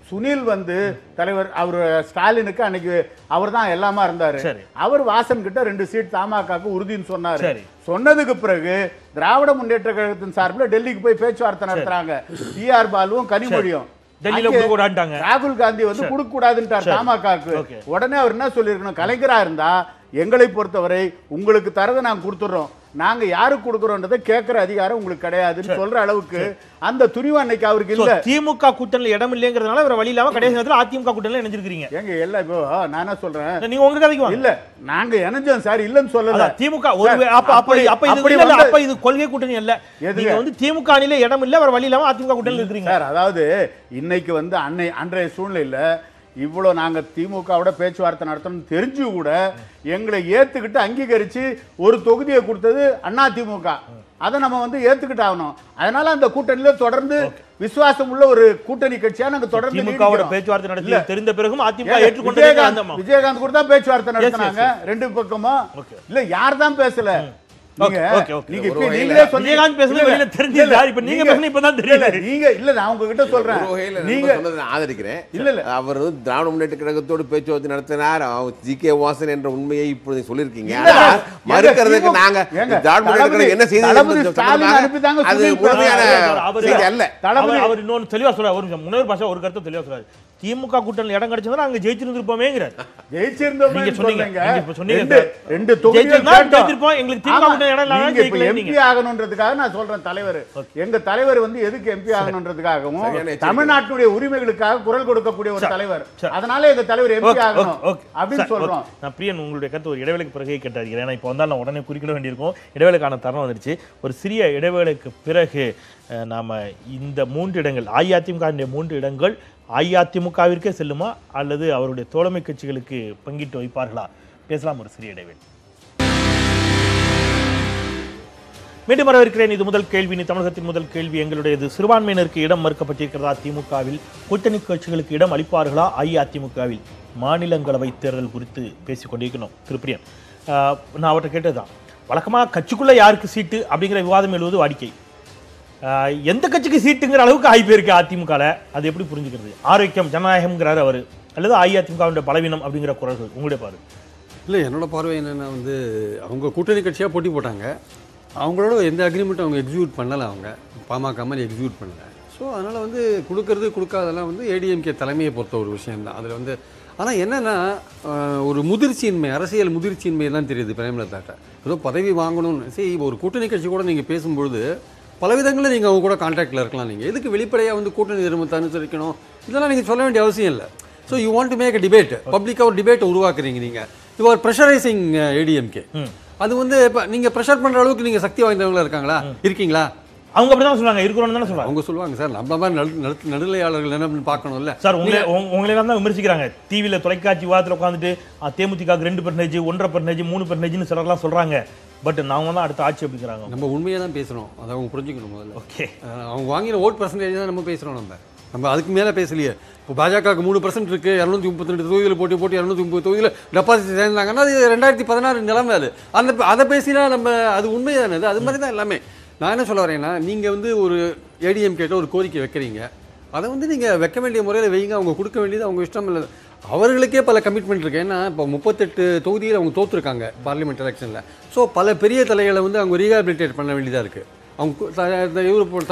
சுனில் வந்து தலைவர், அவரு ஸ்டாலினுக்கு அன்னைக்கு அவர் தான் எல்லாமா இருந்தாரு. அவர் வாசன் கிட்ட 2 சீட் தமாகாவுக்கு உறுதின்னு சொன்னாரு. சொன்னதுக்கு பிறகு திராவிட முன்னேற்ற கழகத்தின் சார்பில் டெல்லிக்கு போய் பேச்சுவார்த்தை நடத்துறாங்க. டிஆர் பாலுவும் கனிமொழியும். ராகுல் காந்தி வந்து கொடுக்க கூடாதுன்ட்டார் தமாகாவுக்கு. உடனே அவர் என்ன சொல்லிருக்கணும், கலைஞரா இருந்தா எங்களை பொறுத்தவரை உங்களுக்கு தரதை நாங்க கொடுத்துடுறோம், நாங்க யாருக்கு கொடுக்கறோம்ன்றதை கேட்கற அதிகாரம் உங்களுக்கு கிடையாதுன்னு சொல்ற அளவுக்கு அந்த துணிவு அன்னைக்கு அவருக்கு இல்ல. திமுக கூட்டணியில இடம் இல்லைங்கிறதுனால அவர் வழி இல்லாம கடைசி நேரத்துல அதிமுக கூட்டணியில இணைஞ்சிருக்கீங்க. எங்க எல்லாம் இப்போ நானா சொல்றேன், நீங்க உங்க கதைக்கு இல்ல, நாங்க இணைஞ்சோம் சார் இல்லன்னு சொல்லல. திமுக அப்ப இது கொள்கை கூட்டணி இல்ல, நீங்க வந்து திமுக அணியில இடம் இல்ல, அவர் வழி இல்லாம அதிமுக கூட்டணியில இருக்கிறீங்க சார். அதாவது இன்னைக்கு வந்து அன்றைய சூழ்நிலையில இவ்வளோ நாங்கள் திமுகவோட பேச்சுவார்த்தை நடத்தணும்னு தெரிஞ்சு கூட எங்களை ஏற்றுக்கிட்டு அங்கீகரித்து ஒரு தொகுதியை கொடுத்தது அண்ணா திமுக. அதை நம்ம வந்து ஏற்றுக்கிட்டு ஆகணும். அதனால அந்த கூட்டணியில் தொடர்ந்து விசுவாசம் உள்ள ஒரு கூட்டணி கட்சியாக நாங்கள் தொடர்ந்து பேச்சுவார்த்தை நடத்தல. தெரிந்த பிறகும் விஜயகாந்த் கூட தான் பேச்சுவார்த்தை நடத்தினாங்க ரெண்டு பக்கமும். இல்லை யார் தான் பேசல, அவர் திராவிட முன்னேற்ற கழகத்தோடு பேச்சுவார்த்தை நடத்தினார் ஜி கே வாசன் என்ற உண்மையை இப்போது சொல்லியிருக்கீங்க. மறுக்கிறதுக்கு நாங்க திராவிட முன்னேற்ற கழகம் என்ன செய்தாலும் தெளிவா சொல்றாரு. முன்னேறி பாஷா ஒரு கருத்தை தெளிவா சொல்றாரு. திமுக கூட்டணி இடம் கிடைச்சதுன்னா நாங்க ஜெயிச்சிருந்திருப்போமேங்கிறார். ஜெயிச்சிருந்தோம் தலைவர். எங்க தலைவர் வந்து எதுக்கு எம்பி ஆகணும்ன்றதுக்காகவும் தமிழ்நாட்டுடைய உரிமைகளுக்காக குரல் கொடுக்கக்கூடிய ஒரு தலைவர். அதனால எங்க தலைவர் எம்பி ஆகணும் அப்படின்னு சொல்றோம். நான் பிரியன் உங்களுடைய கருத்து ஒரு இடைவேளைக்கு பிறகு கேட்டாரு. ஏன்னா இப்ப வந்தாலும் நான் உடனே குறிக்கிட வேண்டியிருக்கும். இடைவேளைக்கான தருணம் வந்துருச்சு. ஒரு சிறிய இடைவேளைக்கு பிறகு நாம இந்த 3 இடங்கள் அஇஅதிமுக 3 இடங்கள் அஇஅதிமுகவிற்கே செல்லுமா அல்லது அவருடைய தோழமை கட்சிகளுக்கு பங்கிட்டு வைப்பார்களா? பேசலாம் ஒரு சிறிய இடைவேளை. மீண்டும் வரவேற்கிறேன். இது முதல் கேள்வி, தமிழகத்தின் முதல் கேள்வி எங்களுடையது. சிறுபான்மையினருக்கு இடம் மறுக்கப்பட்டிருக்கிறதா திமுகவில்? கூட்டணி கட்சிகளுக்கு இடம் அளிப்பார்களா அஇஅதிமுகவில்? மாநிலங்களவை தேர்தல் குறித்து பேசிக்கொண்டிருக்கணும். திருப்பிரியன், நான் அவற்றை கேட்டதுதான். வழக்கமாக கட்சிக்குள்ளே யாருக்கு சீட்டு அப்படிங்கிற விவாதம் எழுவது வாடிக்கை. எந்த கட்சிக்கு சீட்டுங்கிற அளவுக்கு ஆய்வு இருக்கு அதிமுகவில். அது எப்படி புரிஞ்சுக்கிறது? ஆரோக்கியம் ஜனநாயகம்ங்கிறார் அவர், அல்லது அஇஅதிமுகவுடைய பலவீனம் அப்படிங்கிற குரல்கள் உங்களுடைய பார்வை? இல்லை, என்னோட பார்வை என்னென்னா வந்து அவங்க கூட்டணி கட்சியாக போட்டி போட்டாங்க. அவங்களோட எந்த அக்ரிமெண்ட்டும் அவங்க எக்ஸிக்யூட் பண்ணலை. அவங்க பாமக மாதிரி எக்ஸிக்யூட் பண்ணலை. ஸோ அதனால் வந்து கொடுக்கறது கொடுக்காதெல்லாம் வந்து ஏடிஎம்கே தலைமையை பொறுத்த ஒரு விஷயம்தான். அதில் வந்து ஆனால் என்னென்னா ஒரு முதிர்ச்சியின்மை, அரசியல் முதிர்ச்சியின்மை தான் தெரியுது பிரேமலதாட்ட. ஏதோ பதவி வாங்கணும்னு சரி. இப்போ ஒரு கூட்டணி கட்சி கூட நீங்கள் பேசும்பொழுது பல விதங்களில் நீங்கள் அவங்க கூட கான்டாக்டில் இருக்கலாம். நீங்கள் எதுக்கு வெளிப்படையாக வந்து கூட்டணி நிறுவனத்தை அனுசரிக்கணும்? இதெல்லாம் நீங்கள் சொல்ல வேண்டிய அவசியம் இல்லை. So you want to make a debate, பப்ளிக்காக ஒரு டிபேட் உருவாக்குறீங்க. நீங்கள் யூ ஆர் ப்ரெஷரைசிங் ஏடிஎம்கே. அது வந்து இப்போ நீங்கள் ப்ரெஷர் பண்ணுற அளவுக்கு நீங்கள் சக்தி வாய்ந்தவங்களா இருக்கீங்களா? அவங்க அப்படி தான் சொல்லுவாங்க, இருக்கிறோன்னு தானே சொல்லுவாங்க. அவங்க சொல்லுவாங்க சார், நம்ம மாதிரி நடுநிலையாளர்கள் என்ன பார்க்கணும்ல சார். உங்களெல்லாம் தான் விமர்சிக்கிறாங்க டிவியில், தொலைக்காட்சி விவாதத்தில் உட்காந்துட்டு. தேமுதிக 2%, 1.5%, 3%ன்னு சிலர்லாம் சொல்கிறாங்க. பட் நாங்கள் தான் அடுத்த ஆட்சி அப்படிங்கிறாங்க. நம்ம உண்மையாக தான் பேசுகிறோம். அதை அவங்க புரிஞ்சுக்கணும் முதல்ல. ஓகே, அவங்க வாங்கின ஓட் பர்சன்டேஜ் தான் நம்ம பேசுகிறோம். நம்ம நம்ம அதுக்கு மேல பேசலையே. இப்போ பாஜகவுக்கு 3% இருக்கு, 232 தொகுதியில் போட்டி 230 தொகுதியில் டெபாசிட் சேர்ந்தாங்கன்னா அது 2016 நிலைமை. அது அந்த அதை பேசினா நம்ம அது உண்மைதானே? அது மாதிரி தான் எல்லாமே. நான் என்ன சொல்ல வரேன்னா, நீங்கள் வந்து ஒரு ஏடிஎம் கேட்ட ஒரு கோரிக்கை வைக்கிறீங்க, அதை வந்து நீங்கள் வைக்க வேண்டிய முறையில் வைங்க. அவங்க கொடுக்க வேண்டியது அவங்க இஷ்டம் இல்லை. அவர்களுக்கே பல கமிட்மெண்ட் இருக்குது. ஏன்னா இப்போ 38 தொகுதியில் அவங்க தோற்றுருக்காங்க பார்லிமெண்ட் எலெக்ஷனில். ஸோ பல பெரிய தலைகளை வந்து அவங்க ரீஹாபிலிட்டேட் பண்ண வேண்டியதாக இருக்குது. அவங்க இவர்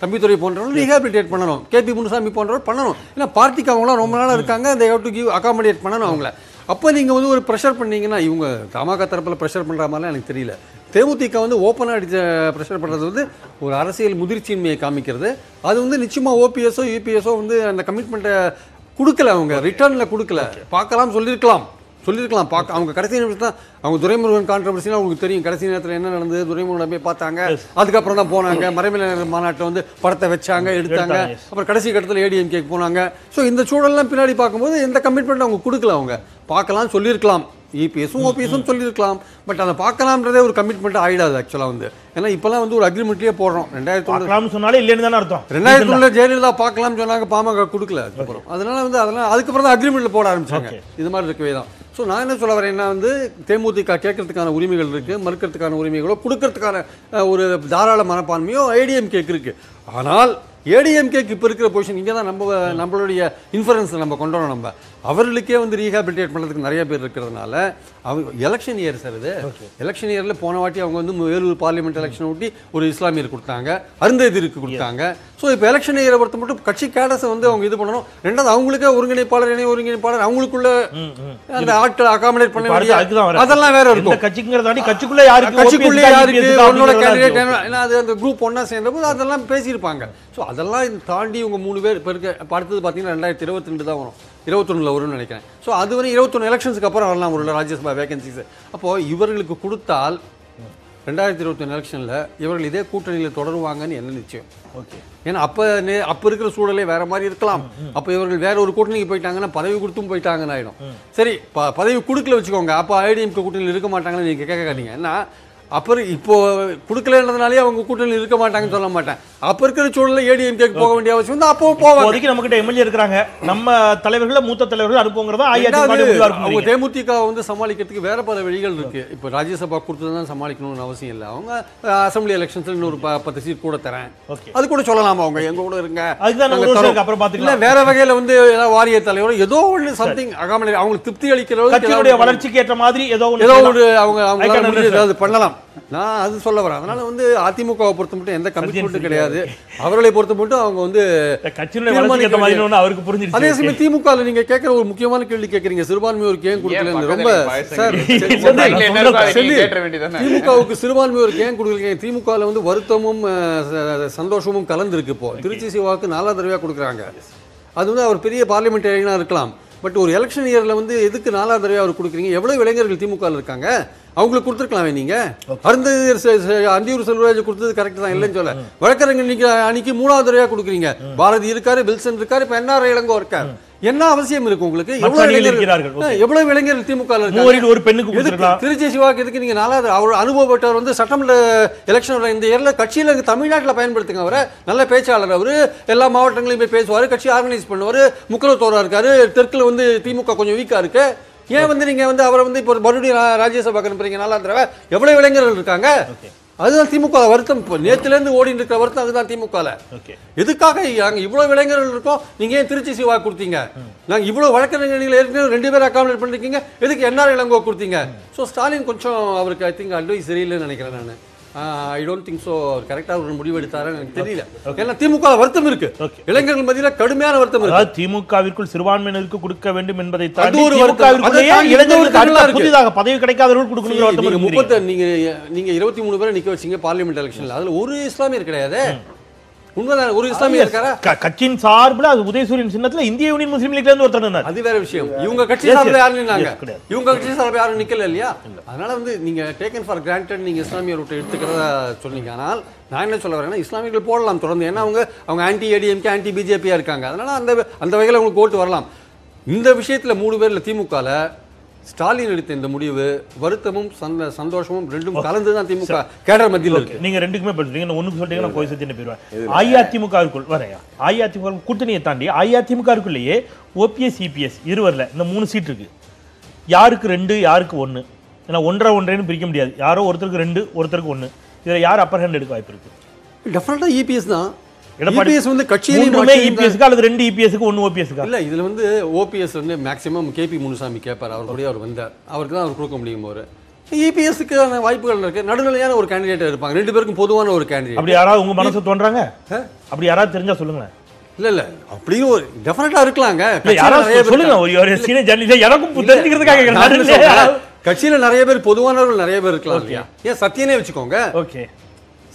தம்பித்துறை போன்றவங்களும் ரீஹாபிலிட்டேட் பண்ணணும், கேபி முனுசாமி போன்றவர் பண்ணணும். ஏன்னா பார்ட்டிக்கு அவங்களாம் ரொம்ப நாளாக இருக்காங்க, they have to give accommodate பண்ணணும் அவங்கள. அப்போ நீங்கள் வந்து ஒரு ப்ரெஷர் பண்ணிங்கன்னா, இவங்க தமாக தரப்பில் ப்ரெஷர் பண்ணுற மாதிரிலாம் எனக்கு தெரியல. தேமுதிக வந்து ஓப்பனாக அடித்த ப்ரெஷர் பண்ணுறது வந்து ஒரு அரசியல் முதிர்ச்சியின்மையை காமிக்கிறது. அது வந்து நிச்சயமாக ஓபிஎஸோ யூபிஎஸோ வந்து அந்த கமிட்மெண்ட்டை கொடுக்கல, அவங்க ரிட்டர்னில் கொடுக்கல. பார்க்கலாம் சொல்லியிருக்கலாம் பார்க்க. அவங்க கடைசி நேரத்தில் தான் அவங்க துரைமுருகன் கான்ட்ரவர்சினா அவங்களுக்கு தெரியும். கடைசி நேரத்தில் என்ன நடந்தது, துரைமுருகனை போய் பார்த்தாங்க, அதுக்கப்புறம் தான் போனாங்க மறைமலர் மாநாட்டில் வந்து படத்தை வச்சாங்க எடுத்தாங்க, அப்புறம் கடைசி கட்டத்தில் ஏடிஎம்கேக்கு போனாங்க. ஸோ இந்த சூழல்லாம் பின்னாடி பார்க்கும்போது எந்த கமிட்மெண்ட் அவங்க கொடுக்கல. அவங்க பார்க்கலாம் சொல்லியிருக்கலாம், இபிஎஸும் ஓபிஎஸும் சொல்லியிருக்கலாம். பட் அதை பார்க்கலாம்ன்றதே ஒரு கமிட்மெண்ட் ஆகிடாது ஆக்சுவலாக வந்து. ஏன்னா இப்போலாம் வந்து ஒரு அக்ரிமெண்ட்லேயே போடுறோம். 2019 இல்லைன்னு தானே அர்த்தம். 2019 ஜெயலலிதா பார்க்கலாம்னு சொன்னாங்க, பாமக கொடுக்கல. அதுக்கப்புறம் அதனால வந்து அதெல்லாம் அதுக்கப்புறம் தான் அக்ரிமெண்ட்டில் போட ஆரம்பிச்சாங்க. இது மாதிரி இருக்கவே தான். ஸோ நான் என்ன சொல்ல வரேன்னா வந்து தேமுதிக கேட்கறதுக்கான உரிமைகள் இருக்குது, மறுக்கிறதுக்கான உரிமைகளோ கொடுக்கறதுக்கான ஒரு தாராள மனப்பான்மையோ ஏடிஎம்கேக்கு இருக்குது. ஆனால் ஏடிஎம்கேக்கு இப்போ இருக்கிற பொசிஷன் இங்கே தான் நம்மளுடைய இன்ஃபுரன்ஸை நம்ம கொண்டு வரணும். நம்ம அவர்களுக்கே வந்து ரீஹாபிலிட்டேட் பண்ணுறதுக்கு நிறைய பேர் இருக்கிறதுனால அவங்க எலெக்ஷன் இயர் சார். இது எலெக்ஷன் இயரில் போன வாட்டி அவங்க வந்து வேலூர் பார்லிமெண்ட் எலெக்ஷனை ஒட்டி ஒரு இஸ்லாமியர் கொடுத்தாங்க, அருந்ததிருக்கு கொடுத்தாங்க. ஸோ இப்போ எலெக்ஷன் இயரை பொறுத்த மட்டும் கட்சி கேடஸை வந்து அவங்க இது பண்ணணும். ரெண்டாவது அவங்களுக்கே ஒருங்கிணைப்பாளர் இணை ஒருங்கிணைப்பாளர் அவங்களுக்குள்ள அந்த ஆட்களை அகாமடேட் பண்ண வேண்டிய அதெல்லாம் வேற இருக்கும். கட்சிக்குள்ளே யாருக்கு அவங்களோட கேண்டிடேட் ஏன்னா அது அந்த குரூப் ஒன்றா சேர்ந்த போது அதெல்லாம் பேசியிருப்பாங்க. ஸோ அதெல்லாம் தாண்டி இவங்க 3 பேர் இப்போ இருக்க. அடுத்தது பார்த்தீங்கன்னா 2022 தான் வரும், 21 வரும்னு நினைக்கிறேன். ஸோ அதுவரை 21 எலெக்ஷன்ஸுக்கு அப்புறம் வரலாம் உள்ள ராஜ்யசபா வேகன்சிஸு. அப்போது இவர்களுக்கு கொடுத்தால் 2021 எலெக்ஷனில் இவர்கள் இதே கூட்டணியில் தொடருவாங்கன்னு என்ன நிச்சயம்? ஓகே, ஏன்னா அப்போ இருக்கிற சூழலே வேறு மாதிரி இருக்கலாம். அப்போ இவர்கள் வேற ஒரு கூட்டணிக்கு போயிட்டாங்கன்னா பதவி கொடுத்தும் போயிட்டாங்கன்னு ஆகிடும். சரி, பதவி கொடுக்கல வச்சுக்கோங்க, அப்போ ஐடிஎம்கே கூட்டணியில் இருக்க மாட்டாங்கன்னு நீங்கள் கேட்க காட்டீங்க. ஏன்னா அப்புறம் இப்போ கொடுக்கலன்றதுனாலே அவங்க கூட்டணியில் இருக்க மாட்டாங்கன்னு சொல்ல மாட்டேன். அப்போ இருக்கிற சூழலில் ஏடிஎம்கேக்கு போக வேண்டிய அவசியம் வந்து அப்போ போவாங்க. நம்ம கிட்ட எம்எல்ஏ இருக்கிறாங்க, நம்ம தலைவர்களை மூத்த தலைவர்கள் அனுப்புங்கிறதா. தேமுதிக வந்து சமாளிக்கிறதுக்கு வேற பல வழிகள் இருக்கு. இப்போ ராஜ்யசபா கொடுத்ததுதான் சமாளிக்கணும்னு அவசியம் இல்லை. அவங்க அசம்பிளி எலெக்ஷன்ஸ்ல இன்னொரு 10 சீட் கூட தரேன், அது கூட சொல்லலாம். அவங்க எங்க கூட இருங்க, அப்புறம் பார்த்துக்கலாம். வேற வகையில் வந்து வாரிய தலைவர் ஏதோ ஒன்று சம்திங் அகாமடேட் அவங்களுக்கு திருப்தி அளிக்கிற வளர்ச்சிக்கு ஏற்ற மாதிரி ஏதோ ஒரு அவங்க பண்ணலாம். நான் அது சொல்ல வரேன். அதனால வந்து அதிமுகவை பொறுத்த மட்டும் எந்த கமிட்மெண்ட்டும் கிடையாது. அவர்களை பொறுத்த மட்டும் அவங்க வந்து அதே சமயம் திமுக நீங்க கேட்கற ஒரு முக்கியமான கேள்வி கேட்கறீங்க, சிறுபான்மையோருக்கு ஏன் கொடுக்கல. ரொம்ப திமுகவுக்கு சிறுபான்மையோருக்கு ஏன் கொடுக்கல. திமுக வந்து வருத்தமும் சந்தோஷமும் கலந்து இருக்கு. இப்போ திருச்சி சிவாவுக்கு 4வது தடவையா கொடுக்குறாங்க. அது வந்து அவர் பெரிய பார்லிமெண்டேரியனா இருக்கலாம், பட் ஒரு எலெக்ஷன் இயரில் வந்து எதுக்கு 4வது தடவை அவர் கொடுக்குறீங்க? எவ்வளோ இளைஞர்கள் திமுகவில் இருக்காங்க, அவங்களுக்கு கொடுத்துருக்கலாமே நீங்கள். அந்தியூர் செல்வராஜ் கொடுத்தது கரெக்ட் தான், இல்லைன்னு சொல்ல. வழக்கறிஞர் அன்னைக்கு 3வது தடவையாக கொடுக்குறீங்க. பாரதி இருக்காரு, வில்சன் இருக்காரு, இப்போ என்ஆர் இளங்கோ இருக்கார். என்ன அவசியம் இருக்கு உங்களுக்கு? எவ்வளவு இளைஞர்கள் திமுக திருச்சி சிவாக்கு எதுக்கு நீங்க 4வது? அவர் அனுபவப்பட்டவர் வந்து சட்டமன்ற எலெக்ஷன் இந்த இயர்ல கட்சியில தமிழ்நாட்டில் பயன்படுத்துங்க. அவரை நல்ல பேச்சாளர், அவரு எல்லா மாவட்டங்களையும் போய் பேசுவார், கட்சி ஆர்கனைஸ் பண்ணுவார், முக்கியத்துவத்தோரா இருக்காரு. தெற்குல வந்து திமுக கொஞ்சம் வீக்கா இருக்கு. ஏன் வந்து நீங்க வந்து அவரை வந்து இப்போ மறுபடியும் ராஜ்யசபாக்கு அனுப்புறீங்க 4வது தடவை? எவ்வளவு இளைஞர்கள் இருக்காங்க? அதுதான் திமுக வருத்தம். இப்போ நேற்றுலேருந்து ஓடிட்டு இருக்கிற வருத்தம் அதுதான் திமுகவில். எதுக்காக நாங்கள் இவ்வளோ இளைஞர்கள் இருக்கோம், நீங்கள் ஏன் திருச்சி சிவா கொடுத்தீங்க? நாங்கள் இவ்வளோ வழக்கறிஞர்கள் ஏற்கனவே 2 பேர் அகாமடேட் பண்ணிருக்கீங்க, எதுக்கு என்ஆர் இளங்கோ கொடுத்தீங்க? ஸோ ஸ்டாலின் கொஞ்சம் அவருக்கு ஐ திங்க் அட்வைஸ் சரியில்லைன்னு நினைக்கிறேன் நான். ஐ டோன்ட் திங்க் ஸோ கரெக்டாக ஒரு முடிவு எடுத்தாருன்னு எனக்கு தெரியல. ஏன்னா திமுக வருத்தம் இருக்கு, இளைஞர்கள் மத்தியில் கடுமையான வருத்தம் இருக்கு. திமுகவிற்குள் சிறுபான்மையினருக்கு கொடுக்க வேண்டும் என்பதை பதவி கிடைக்காதவர்கள் 23 பேரை நிக்க வச்சீங்க பார்லிமெண்ட் எலெக்ஷன்ல. அதுல ஒரு இஸ்லாமியர் கிடையாது. உண்மைதான், ஒரு இஸ்லாமிய இருக்காரா? கட்சியின் சார்பில் அது உதயசூரியன் சின்னத்துல இந்திய யூனியன் முஸ்லீம் லீக்ல இருந்து ஒருத்தர். அது வேற விஷயம். இவங்க கட்சி சார்பில் யாரும் நின்னாங்க, இவங்க கட்சி சார்பில் யாரும் நிக்கல இல்லையா? அதனால வந்து நீங்க டேக்கன் ஃபார் கிராண்டட் நீங்க இஸ்லாமிய ரூட்டை எடுத்துக்கிறதா சொன்னீங்க. ஆனால் நான் என்ன சொல்ல வரேன்னா, இஸ்லாமியர்கள் போடலாம் தொடர்ந்து. ஏன்னா அவங்க ஆன்டி ஏடிஎம்கே ஆன்டி பிஜேபியா இருக்காங்க. அதனால அந்த வகையில் அவங்களுக்கு ஓட்டு வரலாம். இந்த விஷயத்துல 3 பேர்ல திமுகல ஸ்டாலின் எடுத்த இந்த முடிவு வருத்தமும் சந்தோஷமும் ரெண்டும் கலந்து தான் திமுக கேடர் மத்தியில் இருக்கு. நீங்க ரெண்டுக்குமே படுத்துறீங்க. ஒண்ணுக்கு சொல்றீங்கன்னா கோய் சத்தின்னு போயிருவேன். அஇஅதிமுகவுக்குள் வரையா அஇஅதிமுக கூட்டணியை தாண்டி அஇஅதிமுகவுக்குள்ளேயே ஓபிஎஸ் சிபிஎஸ் இருவரில் இந்த 3 சீட் இருக்கு. யாருக்கு 2 யாருக்கு 1? ஏன்னா 1.5 1.5ன்னு பிரிக்க முடியாது. யாரோ ஒருத்தருக்கு 2 ஒருத்தருக்கு 1. இதில் யார் அப்பர் ஹேண்ட் எடுக்க வாய்ப்பு இருக்கு? டெஃபினட்டா இபிஎஸ் தான். இபிஎஸ் வந்து கட்சியிலுமே இபிஎஸ்க்கு அல்லது 2 இபிஎஸ்க்கு 1 ஓபிஎஸ்க்கு இல்லை. இதில் வந்து ஓபிஎஸ் வந்து மேக்ஸிமம் கேபி முனுசாமி கேட்பார். அவருடைய அவர் வந்தார் அவருக்கு தான் அவர் கொடுக்க முடியும். ஒரு இபிஎஸ்க்கு வாய்ப்புகள் இருக்குது. நடுநிலையான ஒரு கேண்டிடேட்டாக இருப்பாங்க. 2 பேருக்கும் பொதுவான ஒரு கேண்டிடேட். அப்படி யாராவது உங்கள் மனசு தோன்றாங்க? அப்படி யாராவது தெரிஞ்சால் சொல்லுங்களேன். இல்ல இல்ல அப்படியும் ஒரு டெஃபினட்டா இருக்கலாங்க. கட்சியில நிறைய பேர் பொதுவானவர்கள் நிறைய பேர் இருக்கலாம். ஏன் சத்தியனே வச்சுக்கோங்க.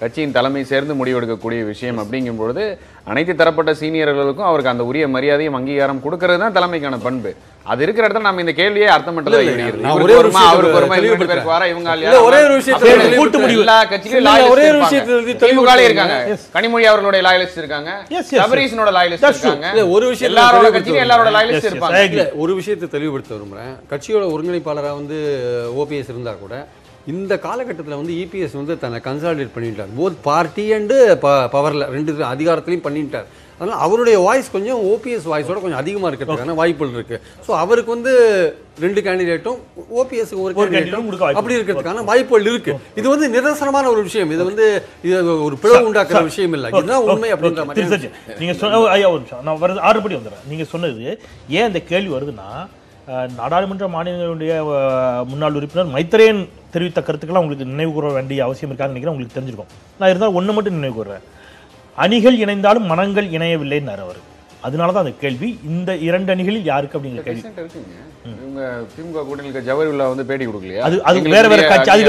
கட்சியின் தலைமை சேர்ந்து முடிவெடுக்கக்கூடிய விஷயம் அப்படிங்கும்பொழுது அனைத்து தரப்பட்ட சீனியர்களுக்கும் அவருக்கு அந்த உரிய மரியாதையும் அங்கீகாரம் கொடுக்கறது தான் தலைமைக்கான பண்பு. அது இருக்கிற இடத்துல நம்ம இந்த கேள்வியே அர்த்தம் இருக்காங்க. கனிமொழி அவர்களுடைய லாயலிஸ்ட் இருக்காங்க. ஒரு விஷயத்தை தெளிவுபடுத்த விரும்புறேன். கட்சியோட ஒருங்கிணைப்பாளராக வந்து ஓபிஎஸ் இருந்தா கூட இந்த காலகட்டத்தில் வந்து இபிஎஸ் வந்து தன்னை கன்சாலிடேட் பண்ணிட்டார். போத் பார்ட்டி அண்டு பவரில் 2 அதிகாரத்துலையும் பண்ணிட்டார். அதனால் அவருடைய வாய்ஸ் கொஞ்சம் ஓபிஎஸ் வாய்ஸோட கொஞ்சம் அதிகமாக இருக்கிறதுக்கான வாய்ப்புகள் இருக்குது. ஸோ அவருக்கு வந்து 2 கேண்டிடேட்டும் ஓபிஎஸ்க்கு ஒரு கேண்டிடேட்டும் அப்படி இருக்கிறதுக்கான வாய்ப்புகள் இருக்குது. இது வந்து நிதர்சனமான ஒரு விஷயம். இது வந்து இது ஒரு பிளவு உண்டாக்குற விஷயம் இல்லை. இதுதான் உண்மை அப்படின்ற மாதிரி நீங்கள் சொன்ன நான் வருது 6 படி வந்துடுறேன். நீங்கள் சொன்னது ஏன் இந்த கேள்வி வருதுன்னா, நாடாளுமன்ற மாநிலங்களுடைய முன்னாள் உறுப்பினர் மைத்ரேயன் தெரிவித்த கருத்துக்கெல்லாம் உங்களுக்கு நினைவு கூற வேண்டிய அவசியம் இருக்காதுன்னு நினைக்கிறேன். உங்களுக்கு தெரிஞ்சிருக்கும். நான் இருந்தால் ஒன்று மட்டும் நினைவு கூறுறேன். அணிகள் இணைந்தாலும் மனங்கள் இணையவில்லைன்னாரு அவர். அதனால தான் அந்த கேள்வி. இந்த 2 அணிகளில் யாருக்கு அப்படிங்கிற கேள்வி இவங்க திமுக கூட்டணிக்கு ஜவஹர்லால் வந்து பேட்டி கொடுக்கலையா? அது அது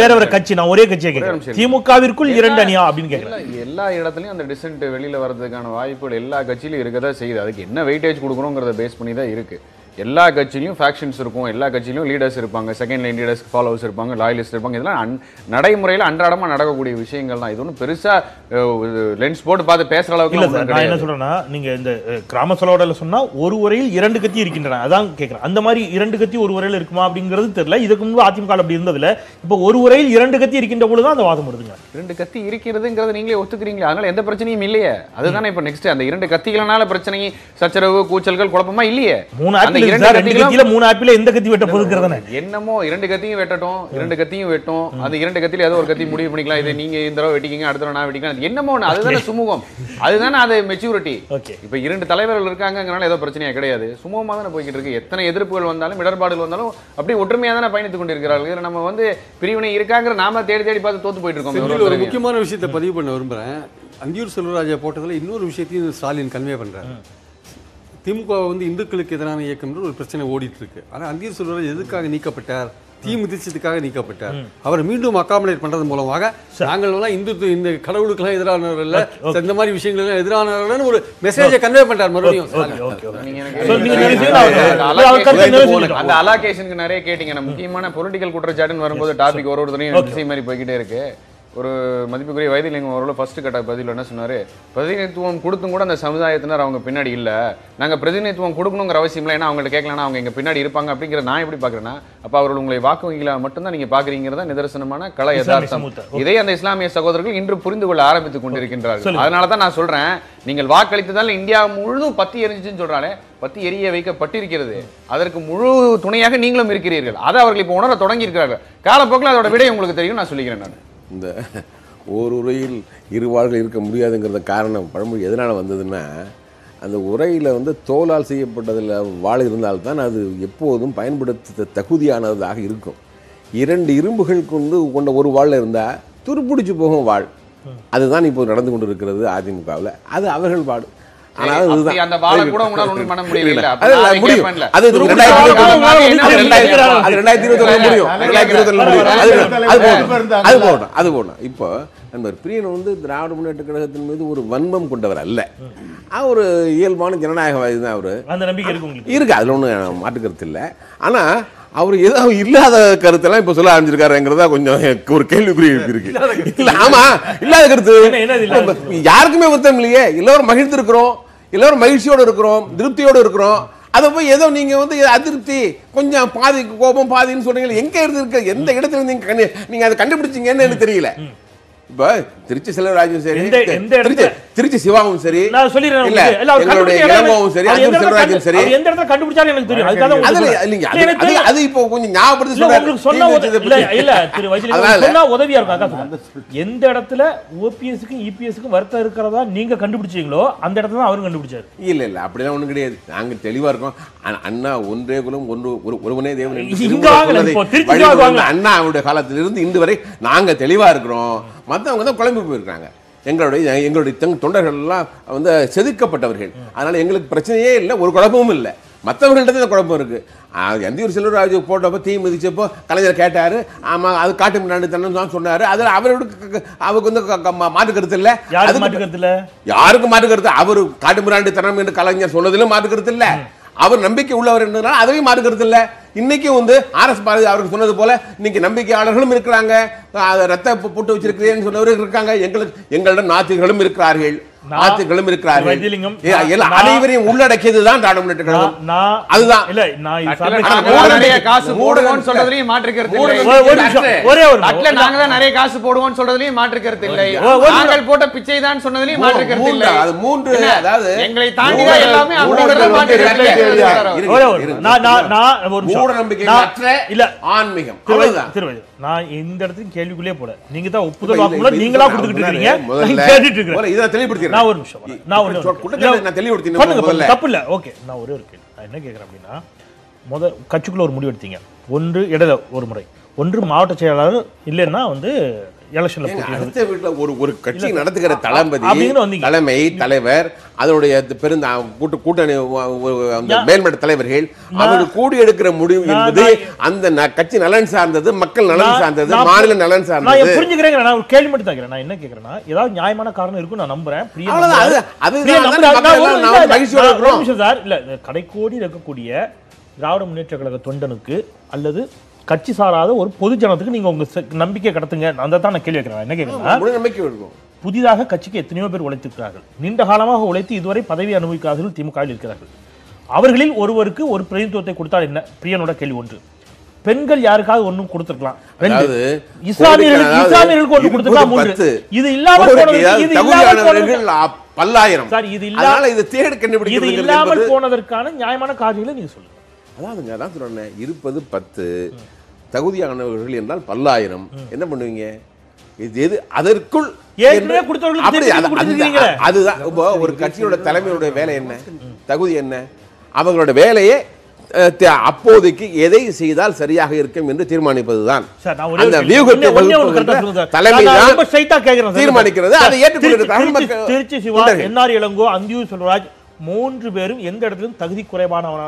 வேற வேற கட்சி. நான் ஒரே கட்சியை கேட்கிறேன். திமுகவிற்குள் 2 அணியா அப்படின்னு கேட்கிறேன். எல்லா இடத்துலையும் அந்த டிசன்ட் வெளியில வர்றதுக்கான வாய்ப்புகள் எல்லா கட்சியிலும் இருக்கதான் செய்யுது. அதுக்கு என்ன வெயிட்டேஜ் கொடுக்கணுங்கிறத பேஸ் பண்ணி தான் இருக்கு. எல்லா கட்சியிலையும் ஃபேக்ஷன்ஸ் இருக்கும். எல்லா கட்சியிலும் லீடர்ஸ் இருப்பாங்க. செகண்ட் லைன் லீடர்ஸ் ஃபாலோவர்ஸ் இருப்பாங்க. லாயலிஸ்ட் இருப்பாங்க. இதெல்லாம் நடைமுறையில் அன்றாடமாக நடக்கக்கூடிய விஷயங்கள் தான். இது ஒன்றும் பெருசாக லென்ஸ் போட்டு பார்த்து பேசுகிற அளவுக்கு இல்லை. நான் என்ன சொல்கிறேன்னா, நீங்கள் இந்த கிராம சொலோடல சொன்னால் ஒரு உரையில் 2 கட்சி இருக்கின்றன. அதான் கேட்குறேன். அந்த மாதிரி 2 கட்சி ஒரு உரையில் இருக்குமா அப்படிங்கிறது தெரியல. இதுக்கு முன்பு அதிமுக அப்படி இருந்ததில்ல. இப்போ ஒரு உரையில் 2 கட்சி இருக்கின்ற பொழுது தான் அந்த வாதம் வருதுங்க. 2 கட்சி இருக்கிறதுங்கிறது நீங்களே ஒத்துக்கிறீங்களா? அதனால் எந்த பிரச்சனையும் இல்லையே. அதுதானே இப்போ நெக்ஸ்ட். அந்த 2 கத்திகளனால பிரச்சனை சச்சரவு கூச்சல்கள் குழப்பமா இல்லையே? 3 என்னமோ 2 கத்தியும் வெட்டட்டும். 2 கத்தியும் வெட்டும். அது 2 கத்தில ஏதோ ஒரு கத்தி முடிவு பண்ணிக்கலாம். இதை நீங்க இந்த தடவை வெட்டிக்கீங்க, அடுத்த தடவை நான் வெட்டிக்கலாம். என்னமோ அதுதானே சுமூகம். அதுதானே அது மெச்சூரிட்டி. இப்ப 2 தலைவர்கள் இருக்காங்கங்கறனால ஏதோ பிரச்சனையா கிடையாது. சுமூகமா தானே போய்கிட்டு இருக்கு. எத்தனை எதிர்ப்புகள் வந்தாலும் இடர்பாடுகள் வந்தாலும் அப்படியே ஒற்றுமையா தானே பயணித்துக் கொண்டிருக்கிறார்கள். நம்ம வந்து பிரிவினை இருக்காங்கிற நாம தேடி தேடி பார்த்து தோத்து போயிட்டு இருக்கோம். ஒரு முக்கியமான விஷயத்தை பதிவு பண்ண விரும்புறேன். அந்தியூர் செல்வராஜா போட்டதுல இன்னொரு விஷயத்தையும் ஸ்டாலின் கன்வே பண்றாரு. திமுக வந்து இந்துக்களுக்கு எதிரான இயக்கம்ன்ற ஒரு பிரச்சனை ஓடிட்டு இருக்கு. ஆனால் அந்தியூர் செல்வராஜ் எதுக்காக நீக்கப்பட்டார்? தீ மிதிச்சதுக்காக நீக்கப்பட்டார். அவர் மீண்டும் அகாமடேட் பண்றது மூலமாக நாங்கள் இந்து இந்த கடவுளுக்கெல்லாம் எதிரானவர் இல்லை, இந்த மாதிரி விஷயங்கள் எதிரானவர்கள் ஒரு மெசேஜை கன்வே பண்றார். மறுபடியும் அந்த அலோகேஷனுக்கு நிறைய கேட்டீங்க. நான் முக்கியமான பொலிட்டிக்கல் குற்றச்சாட்டுன்னு வரும்போது டாபிக் ஒரு ஒருத்தரையும் திசை மாதிரி போய்கிட்டே இருக்கு. ஒரு மதிப்புக்குரிய வைத்தியலிங்கம் அவர்களோட ஃபர்ஸ்ட் கட்ட பதில் என்ன சொன்னார்? பிரதிநிதித்துவம் கொடுத்தும் கூட அந்த சமுதாயத்தினர் அவங்க பின்னாடி இல்லை. நாங்கள் பிரதிநிதித்துவம் கொடுக்கணுங்கிற அவசியம் இல்லை. ஏன்னா அவங்கள்ட்ட கேட்கலன்னா அவங்க எங்கள் பின்னாடி இருப்பாங்க அப்படிங்கிற நான் எப்படி பார்க்குறேன்னா, அப்போ அவர்கள் உங்களை வாக்கு வங்கிகளாக மட்டும்தான் நீங்கள் பார்க்குறீங்கிறத நிதர்சனமான கலை யதார்த்தம். இதே அந்த இஸ்லாமிய சகோதரர்கள் இன்று புரிந்து கொள்ள ஆரம்பித்துக் கொண்டிருக்கின்றார்கள். அதனால தான் நான் சொல்கிறேன், நீங்கள் வாக்களித்ததால் இந்தியா முழுதும் பத்தி எரிஞ்சிச்சுன்னு சொல்கிறாலே பத்தி எரிய வைக்கப்பட்டிருக்கிறது. அதற்கு முழு துணையாக நீங்களும் இருக்கிறீர்கள். அதை அவர்கள் இப்போ உணர தொடங்கியிருக்கிறார்கள். காலப்போக்கில் அதோட விடை உங்களுக்கு தெரியும். நான் சொல்லிக்கிறேன். நான் இந்த ஒரு உரையில் இருவாள்கள் இருக்க முடியாதுங்கிறத காரணம் பழமொழி எதனால் வந்ததுன்னா, அந்த உரையில் வந்து தோலால் செய்யப்பட்டதில் வாழ் இருந்தால்தான் அது எப்போதும் பயன்படுத்த தகுதியானதாக இருக்கும். 2 இரும்புகள் கொண்டு கொண்ட ஒரு வாளில் இருந்தால் துருப்பிடிச்சு போகும் வாழ். அதுதான் இப்போ நடந்து கொண்டு இருக்கிறது அதிமுகவில். அது அவர்கள் பாடு. நண்பர் பிரியன் வந்து திராவிட முன்னேற்ற கழகத்தின் மீது ஒரு வன்மம் கொண்டவர் அல்ல. அவர் இயல்பான ஜனநாயகவாதி தான். அவர் அந்த நம்பிக்கை இருக்கு, அதில் ஒன்றும் மாற்றுக்கிறது இல்லை. ஆனால் அவர் ஏதோ இல்லாத கருத்தெல்லாம் இப்போ சொல்ல ஆரம்பிச்சிருக்காருங்கிறதா கொஞ்சம் ஒரு கேள்விக்குறி இருக்கு. இல்லை, ஆமாம், இல்லாத கருத்து யாருக்குமே மொத்தம் இல்லையே. எல்லோரும் மகிழ்ந்திருக்கிறோம், எல்லோரும் மகிழ்ச்சியோடு இருக்கிறோம், திருப்தியோடு இருக்கிறோம். அதை போய் ஏதோ நீங்கள் வந்து அதிருப்தி கொஞ்சம் பாதி கோபம் பாதின்னு சொல்கிறீங்களா? எங்கே இருந்திருக்க, எந்த இடத்துல இருந்து நீங்கள் அதை கண்டுபிடிச்சிங்கன்னு எனக்கு தெரியல. இப்போ திருச்சி செல்வராஜும் சரி, திருச்சி சிவாவும் சரி, இளமாவும் சரி, செல்வராஜும் சரி, அது இப்போ கொஞ்சம் உதவியா இருக்கும். எந்த இடத்துல ஓபிஎஸ்க்கும் இபிஎஸ்க்கும் வருத்தம் இருக்கிறதா நீங்க கண்டுபிடிச்சீங்களோ அந்த இடத்துல தான் அவரும் கண்டுபிடிச்சாரு. இல்ல இல்ல அப்படிலாம் ஒண்ணும் கிடையாது. நாங்க தெளிவா இருக்கோம். அண்ணா ஒன்றே குலம் ஒருவனே தேவன். அண்ணா அவருடைய காலத்திலிருந்து இன்று வரை நாங்க தெளிவா இருக்கிறோம். மற்றவங்க தான் குழம்பு போயிருக்காங்க. எங்களுடைய தொண்டர்கள்லாம் வந்து செதுக்கப்பட்டவர்கள். அதனால் எங்களுக்கு பிரச்சனையே இல்லை, ஒரு குழப்பமும் இல்லை. மற்றவர்கள்ட்ட தான் குழப்பம் இருக்குது. எந்தூர் செல்வராஜ் போட்டப்போ தீ மிதிச்சப்போ கலைஞர் கேட்டார். ஆமாம், அது காட்டு முன்னாடி தான் சொன்னார். அதில் அவருக்கு அவருக்கு வந்து மாற்றுக்கிறது இல்லை. யாருக்கும் மாற்றுக்கிறது? அவர் காட்டு முன்னாடி தனம் என்று கலைஞர் சொன்னதிலும் மாற்றுக்கிறது இல்லை. அவர் நம்பிக்கை உள்ளவர் என்றதுனால அதவே மாறுகிறது இல்லை. இன்னைக்கு வந்து ஆர்எஸ் பாரதி அவருக்கு சொன்னது போல இன்னைக்கு நம்பிக்கையாளர்களும் இருக்கிறாங்க, ரத்த போட்டு வச்சிருக்கிறேன்னு சொன்னவர்கள் இருக்காங்க. எங்களுக்கு எங்களிடம் நாத்திகளும் இருக்கிறார்கள், ஆட்சிகளும் இருக்கிறார்கள். அனைவரையும் உள்ளடக்கியதுதான் திராவிட முன்னேற்ற கழகம். அதுதான் நிறைய காசு போடுவோம் சொல்றதுலயும் மாற்றுக்கிறது இல்லை. நாங்கள் போட்ட பிச்சை தான் சொன்னதுலயும் மாற்றுக்கிறது இல்லை. அது மூன்று, அதாவது எங்களை தாண்டி தான் எல்லாமே மூட நம்பிக்கை இல்ல ஆன்மீகம். நான் இந்த இடத்துக்கு கேள்விக்குள்ளே போல நீங்க தான் ஒப்புதல் நீங்களா கொடுத்துக்கிட்டு இருக்கீங்க. நான் ஒரு நிமிஷம் தப்பு இல்லை. ஓகே, நான் ஒரே ஒரு கேள்வி. நான் என்ன கேட்குறேன் அப்படின்னா, கட்சிக்குள்ள ஒரு முடிவு எடுத்தீங்க. ஒன்று இடையில ஒரு முறை, ஒன்று மாவட்ட செயலாளர் இல்லைன்னா வந்து நடத்துகிற தலைமை தலைவர், அதனுடைய கூட்டணி மேல்மட்ட தலைவர்கள் அவர்கள் கூடி எடுக்கிற முடிவு என்பது அந்த கட்சி நலன் சார்ந்தது, மக்கள் நலன் சார்ந்தது, மாநில நலன் சார்ந்தது. புரிஞ்சுக்கிறேன். நான் ஒரு கேள்வி மட்டும் தாக்கிறேன். நான் என்ன கேட்கிறேன்னா, ஏதாவது நியாயமான காரணம் இருக்கும் நான் நம்புறேன். சார் இல்ல, கடைக்கோடி இருக்கக்கூடிய திராவிட முன்னேற்ற கழக தொண்டனுக்கு அல்லது கட்சி சாராத ஒரு பொது ஜனத்துக்கு நீங்க உங்க நம்பிக்கை கடத்துங்க. அந்த தான் நான் கேள்வி வைக்கிறேன். என்ன கேட்கலாம், புதிதாக கட்சிக்கு எத்தனையோ பேர் உழைத்திருக்கிறார்கள், நீண்ட காலமாக உழைத்து இதுவரை பதவி அனுபவிக்காதவர்கள் திமுகவில் இருக்கிறார்கள். அவர்களில் ஒருவருக்கு ஒரு பிரதிநிதித்துவத்தை கொடுத்தால் என்ன? பிரியனோட கேள்வி ஒன்று. பெண்கள் யாருக்காவது ஒன்றும் கொடுத்துருக்கலாம், இஸ்லாமியர்களுக்கு ஒன்று கொடுத்துருக்கலாம். இது இல்லாமல் பல்லாயிரம் சார், இது இல்லாமல் போனதற்கான நியாயமான காரணங்களை நீங்க சொல்லுங்க. அதாவதுங்க, அதான் சொல்கிறேன், இருப்பது 10 தகுதியானவர்கள் என்றால் பல்லாயிரம். என்ன பண்ணுவீங்க? இது எது அதற்குள் அதுதான். இப்போ ஒரு கட்சியோட தலைமையோட வேலை என்ன, தகுதி என்ன? அவங்களோட வேலையே அப்போதைக்கு எதை செய்தால் சரியாக இருக்கும் என்று தீர்மானிப்பதுதான். செல்வராஜ் 3 பேரும் எந்த இடத்திலும் தகுதி குறைபாடானவர்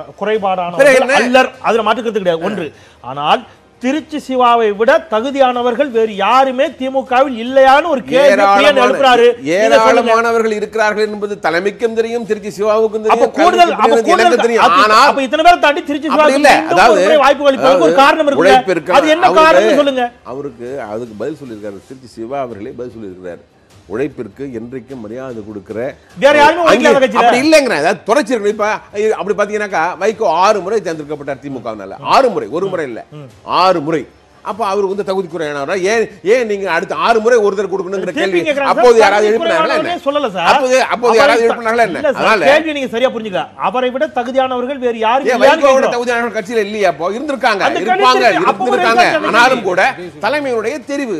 அதில் மாற்றுக்கிறது கிடையாது ஒன்று. ஆனால் திருச்சி சிவாவை விட தகுதியானவர்கள் வேறு யாருமே திமுகவில் இல்லையான்னு ஒரு கேள்வி ஏராளமானவர்கள் இருக்கிறார்கள் என்பது தலைமைக்கும் தெரியும், திருச்சி சிவாவுக்கும் தெரியும். அவருக்கு அதுக்கு பதில் சொல்லியிருக்காரு, திருச்சி சிவா அவர்களே பதில் சொல்லியிருக்கிறார். உழைப்பிற்கு என்றைக்கும் மரியாதை கொடுக்கிற இல்லைங்கிற தொடர்ச்சிருக்கணும். இப்ப அப்படி பாத்தீங்கன்னாக்கா வைகோ 6 முறை தேர்ந்தெடுக்கப்பட்டார் திமுகவினால. 6 முறை, ஒரு முறை இல்ல, 6 முறை. அப்ப அவருக்கு வந்து தகுதி குறையானவரா? ஏன் நீங்க அடுத்த 6 முறை ஒருத்தர் கொடுக்கணுங்கிற கேள்வி அப்போது யாராவது எழுப்பினாங்களா? சொல்லல சார், அப்போது யாராவது எழுப்பினாங்களா? என்ன அதனால கேள்வி நீங்க சரியா புரிஞ்சுக்கலாம். அவரை விட தகுதியானவர்கள் வேறு யாரும் இல்லையா? தகுதியானவர்கள் கட்சியில இல்லையா? அப்போ இருந்திருக்காங்க, இருப்பாங்க, இருந்திருக்காங்க. ஆனாலும் கூட தலைமையுடைய தெரிவு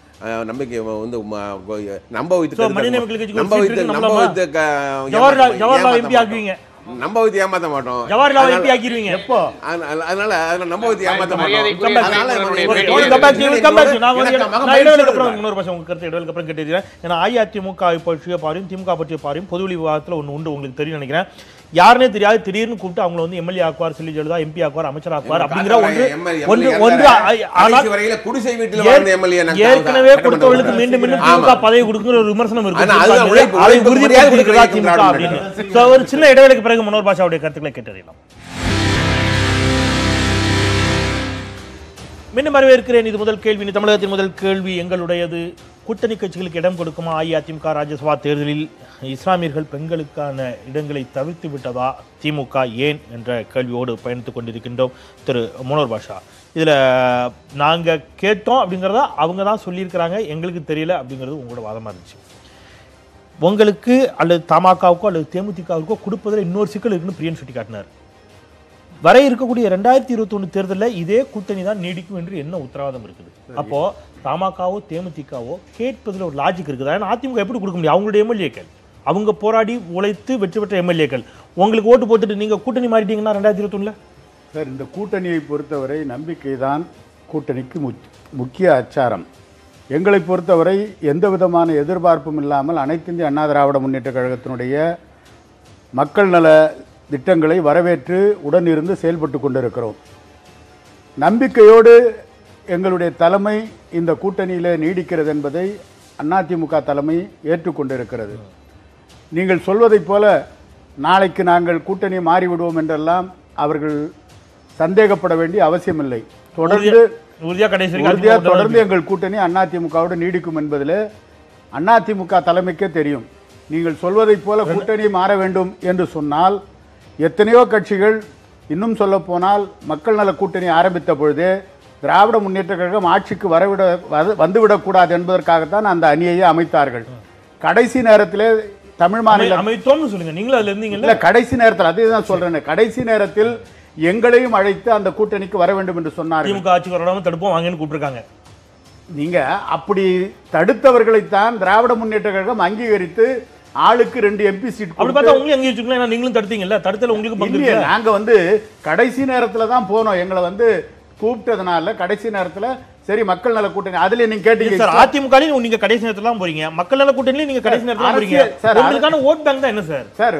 நம்பிக்கை வந்து நம்ப வைத்து நம்ப வைத்து ஏமாத்த மாட்டோம். அதனால நம்ப வைத்து ஏமாத்த மாட்டோம். ஏன்னா அஇஅதிமுக பற்றிய பாரியும் திமுக பற்றிய பாரியும் பொதுவெளி விவாதத்தில் ஒன்று உண்டு, உங்களுக்கு தெரியும் நினைக்கிறேன். யாருனே தெரியாது, திடீர்னு கூப்பிட்டு அவங்களை வந்து எம்எல்ஏ ஆக்குவார், சொல்லி ஜெயலலிதா எம்பி ஆக்குவார், அமைச்சர் ஆக்குவார் அப்படிங்கிற ஏற்கனவே கொடுத்தவர்களுக்கு மீண்டும் மீண்டும் திமுக பதவி கொடுக்குற ஒரு விமர்சனம் இருக்கு. ஒரு சின்ன இடைவெளிக்கு பிறகு மனோர் பாஷாவுடைய கருத்துக்களை கேட்டறியலாம். மீண்டும் வரவேற்கிறேன். இது முதல் கேள்வி, நீ தமிழகத்தின் முதல் கேள்வி எங்களுடையது. கூட்டணி கட்சிகளுக்கு இடம் கொடுக்குமா அஇஅதிமுக ராஜ்யசபா தேர்தலில்? இஸ்லாமியர்கள் பெண்களுக்கான இடங்களை தவிர்த்து விட்டதா திமுக ஏன் என்ற கேள்வியோடு பயணித்து கொண்டிருக்கின்றோம். திரு மனோர் பாஷா, இதில் நாங்கள் கேட்டோம் அப்படிங்கிறத அவங்க தான் சொல்லியிருக்கிறாங்க, எங்களுக்கு தெரியல அப்படிங்கிறது உங்களோட வாதமாக இருந்துச்சு. உங்களுக்கு அல்லது தமாகவுக்கோ அல்லது தேமுதிகவுக்கோ கொடுப்பதில் இன்னொரு சிக்கல் இருக்குன்னு பிரியன் சுட்டி காட்டினார். வர இருக்கக்கூடிய 2021 தேர்தலில் இதே கூட்டணி தான் நீடிக்கும் என்று என்ன உத்தரவாதம் இருக்குது? அப்போ தமாகவோ தேமுதிகவோ கேட்பதில் ஒரு லாஜிக் இருக்குது. ஏன்னா அதிமுக எப்படி கொடுக்க முடியும்? அவங்களுடைய எம்எல்ஏக்கள், அவங்க போராடி உழைத்து வெற்றி பெற்ற எம்எல்ஏக்கள். உங்களுக்கு ஓட்டு போட்டுட்டு நீங்கள் கூட்டணி மாறிட்டீங்கன்னா 2021 சார், இந்த கூட்டணியை பொறுத்தவரை நம்பிக்கை தான் கூட்டணிக்கு முக்கிய அச்சாரம். எங்களை பொறுத்தவரை எந்த விதமான எதிர்பார்ப்பும் இல்லாமல் அனைத்து இந்திய அண்ணா திராவிட முன்னேற்ற கழகத்தினுடைய மக்கள் நல திட்டங்களை வரவேற்று உடனிருந்து செயல்பட்டு கொண்டிருக்கிறோம். நம்பிக்கையோடு எங்களுடைய தலைமை இந்த கூட்டணியில் நீடிக்கிறது என்பதை அதிமுக தலைமை ஏற்றுக்கொண்டிருக்கிறது. நீங்கள் சொல்வதைப் போல நாளைக்கு நாங்கள் கூட்டணி மாறிவிடுவோம் என்றெல்லாம் அவர்கள் சந்தேகப்பட வேண்டிய அவசியமில்லை. தொடர்ந்து எங்கள் கூட்டணி அதிமுகவோடு நீடிக்கும் என்பதில் அதிமுக தலைமைக்கே தெரியும். நீங்கள் சொல்வதைப் போல கூட்டணி மாற வேண்டும் என்று சொன்னால் எத்தனையோ கட்சிகள், இன்னும் சொல்ல போனால் மக்கள் நல கூட்டணி ஆரம்பித்த பொழுதே திராவிட முன்னேற்ற கழகம் ஆட்சிக்கு வந்துவிடக்கூடாது என்பதற்காகத்தான் அந்த அணியையே அமைத்தார்கள். கடைசி நேரத்தில் தமிழ் மாநிலம் இல்லை, கடைசி நேரத்தில் அதே தான் சொல்றேன், கடைசி நேரத்தில் எங்களையும் அழைத்து அந்த கூட்டணிக்கு வர வேண்டும் என்று சொன்னார்கள். நீங்க அப்படி தடுத்தவர்களைத்தான் திராவிட முன்னேற்ற கழகம் அங்கீகரித்து ஆளுக்கு 2 எம்பி சீட் கொடுத்து நாங்க வந்து கடைசி நேரத்தில் தான் போனோம். எங்களை வந்து கூப்பிட்டதுனால கடைசி நேரத்தில் சரி மக்கள் நல கூட்டணி அதுல நீங்க கேட்டீங்க. அதிமுக நீங்க கடைசி நேரத்துல போறீங்க, மக்கள் நல கூட்டணி நீங்க கடைசி நேரத்துல போறீங்க. சார் உங்களுக்கான ஓட் பேங்க் தான் என்ன சார்? சார்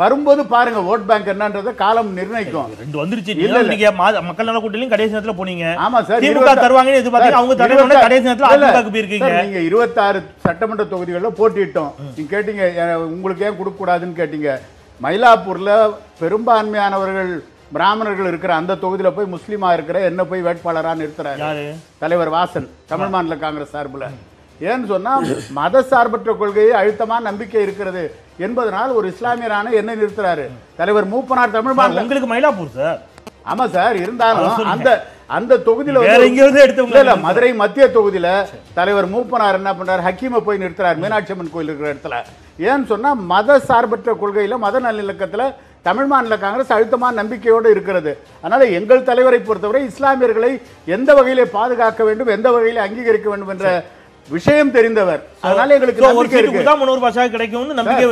வரும்போது பாருங்க ஓட் பேங்க் என்னன்றத காலம் நிர்ணயிக்கும். ரெண்டு வந்துருச்சு. இல்ல நீங்க மக்கள் நல கூட்டணியும் கடைசி நேரத்துல போனீங்க. ஆமா சார், திமுக தருவாங்கன்னு எதிர்பார்த்தீங்க, அவங்க தரணும்னா கடைசி நேரத்துல அதிமுகக்கு போய் இருக்கீங்க. நீங்க 26 சட்டமன்ற தொகுதிகள்ல போட்டிட்டோம். நீங்க கேட்டீங்க உங்களுக்கு ஏன் கொடுக்க கூடாதுன்னு கேட்டீங்க. மயிலாப்பூர்ல பெரும்பான்மையானவர்கள் பிராமணர்கள் இருக்கிற அந்த தொகுதியில போய் முஸ்லீமா இருக்கிற என்ன போய் வேட்பாளரா நிறுத்துறாரு தலைவர் வாசன், தமிழ் மாநில காங்கிரஸ் சார்பில். ஏன்னு சொன்னா மத சார்பற்ற கொள்கையை அழுத்தமான நம்பிக்கை இருக்கிறது என்பதனால் ஒரு இஸ்லாமியரான என்ன நிறுத்துறாரு தலைவர் மூப்பனார் தமிழ் மாநிலங்களுக்கு மயிலாப்பூர் சார். ஆமா சார், இருந்தாலும் அந்த அந்த தொகுதியில மதுரை மத்திய தொகுதியில தலைவர் மூப்பனார் என்ன பண்றாரு, ஹக்கீமை போய் நிறுத்துறாரு மீனாட்சி அம்மன் கோயில் இருக்கிற இடத்துல. ஏன்னு சொன்னா மத சார்பற்ற கொள்கையில மத நல்லிணக்கத்துல தமிழ் மாநில காங்கிரஸ் அழுத்தமான நம்பிக்கையோடு இருக்கிறது. அதனால எங்கள் தலைவரை பொறுத்தவரை இஸ்லாமியர்களை எந்த வகையிலே பாதுகாக்க வேண்டும், எந்த வகையிலே அங்கீகரிக்க வேண்டும் என்ற விஷயம் தெரிந்தவர். அதனால எங்களுக்கு நம்பிக்கை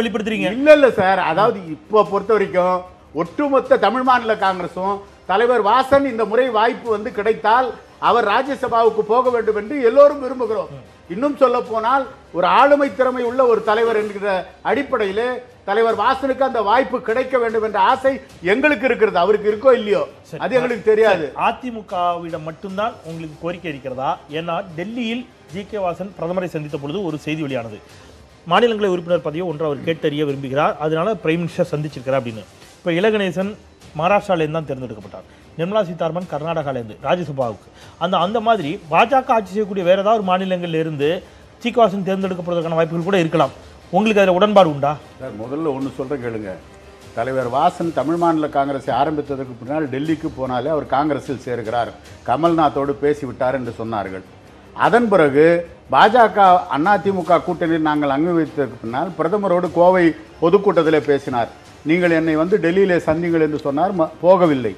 வெளிப்படுத்துறீங்க. இல்ல இல்ல சார், அதாவது இப்ப பொறுத்த வரைக்கும் ஒட்டுமொத்த தமிழ் மாநில காங்கிரஸும் தலைவர் வாசன் இந்த முறை வாய்ப்பு வந்து கிடைத்தால் அவர் ராஜ்யசபாவுக்கு போக வேண்டும் என்று எல்லோரும் விரும்புகிறோம். இன்னும் சொல்ல போனால் ஒரு ஆளுமை திறமை உள்ள ஒரு தலைவர் என்கிற அடிப்படையிலே தலைவர் வாசனுக்கு அந்த வாய்ப்பு கிடைக்க வேண்டும் என்ற ஆசை எங்களுக்கு இருக்கிறது. அவருக்கு இருக்கோ இல்லையோ அது எங்களுக்கு தெரியாது. அதிமுகவிடம் மட்டும்தான் உங்களுக்கு கோரிக்கை இருக்கிறதா? ஏன்னா டெல்லியில் ஜி கே வாசன் பிரதமரை சந்தித்த பொழுது ஒரு செய்தி வெளியானது, மாநிலங்களை உறுப்பினர் பதவியை ஒன்று அவர் கேட்டறிய விரும்புகிறார், அதனால பிரைம் மினிஸ்டர் சந்திச்சிருக்கிறார் அப்படின்னு. இப்போ இலகணேசன் மகாராஷ்டிராவிலேருந்து தான் தேர்ந்தெடுக்கப்பட்டார், நிர்மலா சீதாராமன் கர்நாடகாவிலேருந்து ராஜ்யசபாவுக்கு. அந்த அந்த மாதிரி பாஜக ஆட்சி செய்யக்கூடிய வேறு ஏதாவது ஒரு மாநிலங்களிலிருந்து ஜி கே வாசன் தேர்ந்தெடுக்கப்படுவதற்கான வாய்ப்புகள் கூட இருக்கலாம். உங்களுக்கு அதில் உடன்பாடு உண்டா? முதல்ல ஒன்று சொல்கிறேன் கேளுங்க, தலைவர் வாசன் தமிழ் மாநில காங்கிரஸை ஆரம்பித்ததற்கு பின்னால் டெல்லிக்கு போனாலே அவர் காங்கிரஸில் சேர்கிறார், கமல்நாத்தோடு பேசிவிட்டார் என்று சொன்னார்கள். அதன் பிறகு பாஜக அதிமுக கூட்டணியில் நாங்கள் அங்கீகரித்ததற்கு பின்னால் பிரதமரோடு கோவை பொதுக்கூட்டத்தில் பேசினார். நீங்கள் என்னை வந்து டெல்லியிலே சந்திங்கள் என்று சொன்னார், போகவில்லை.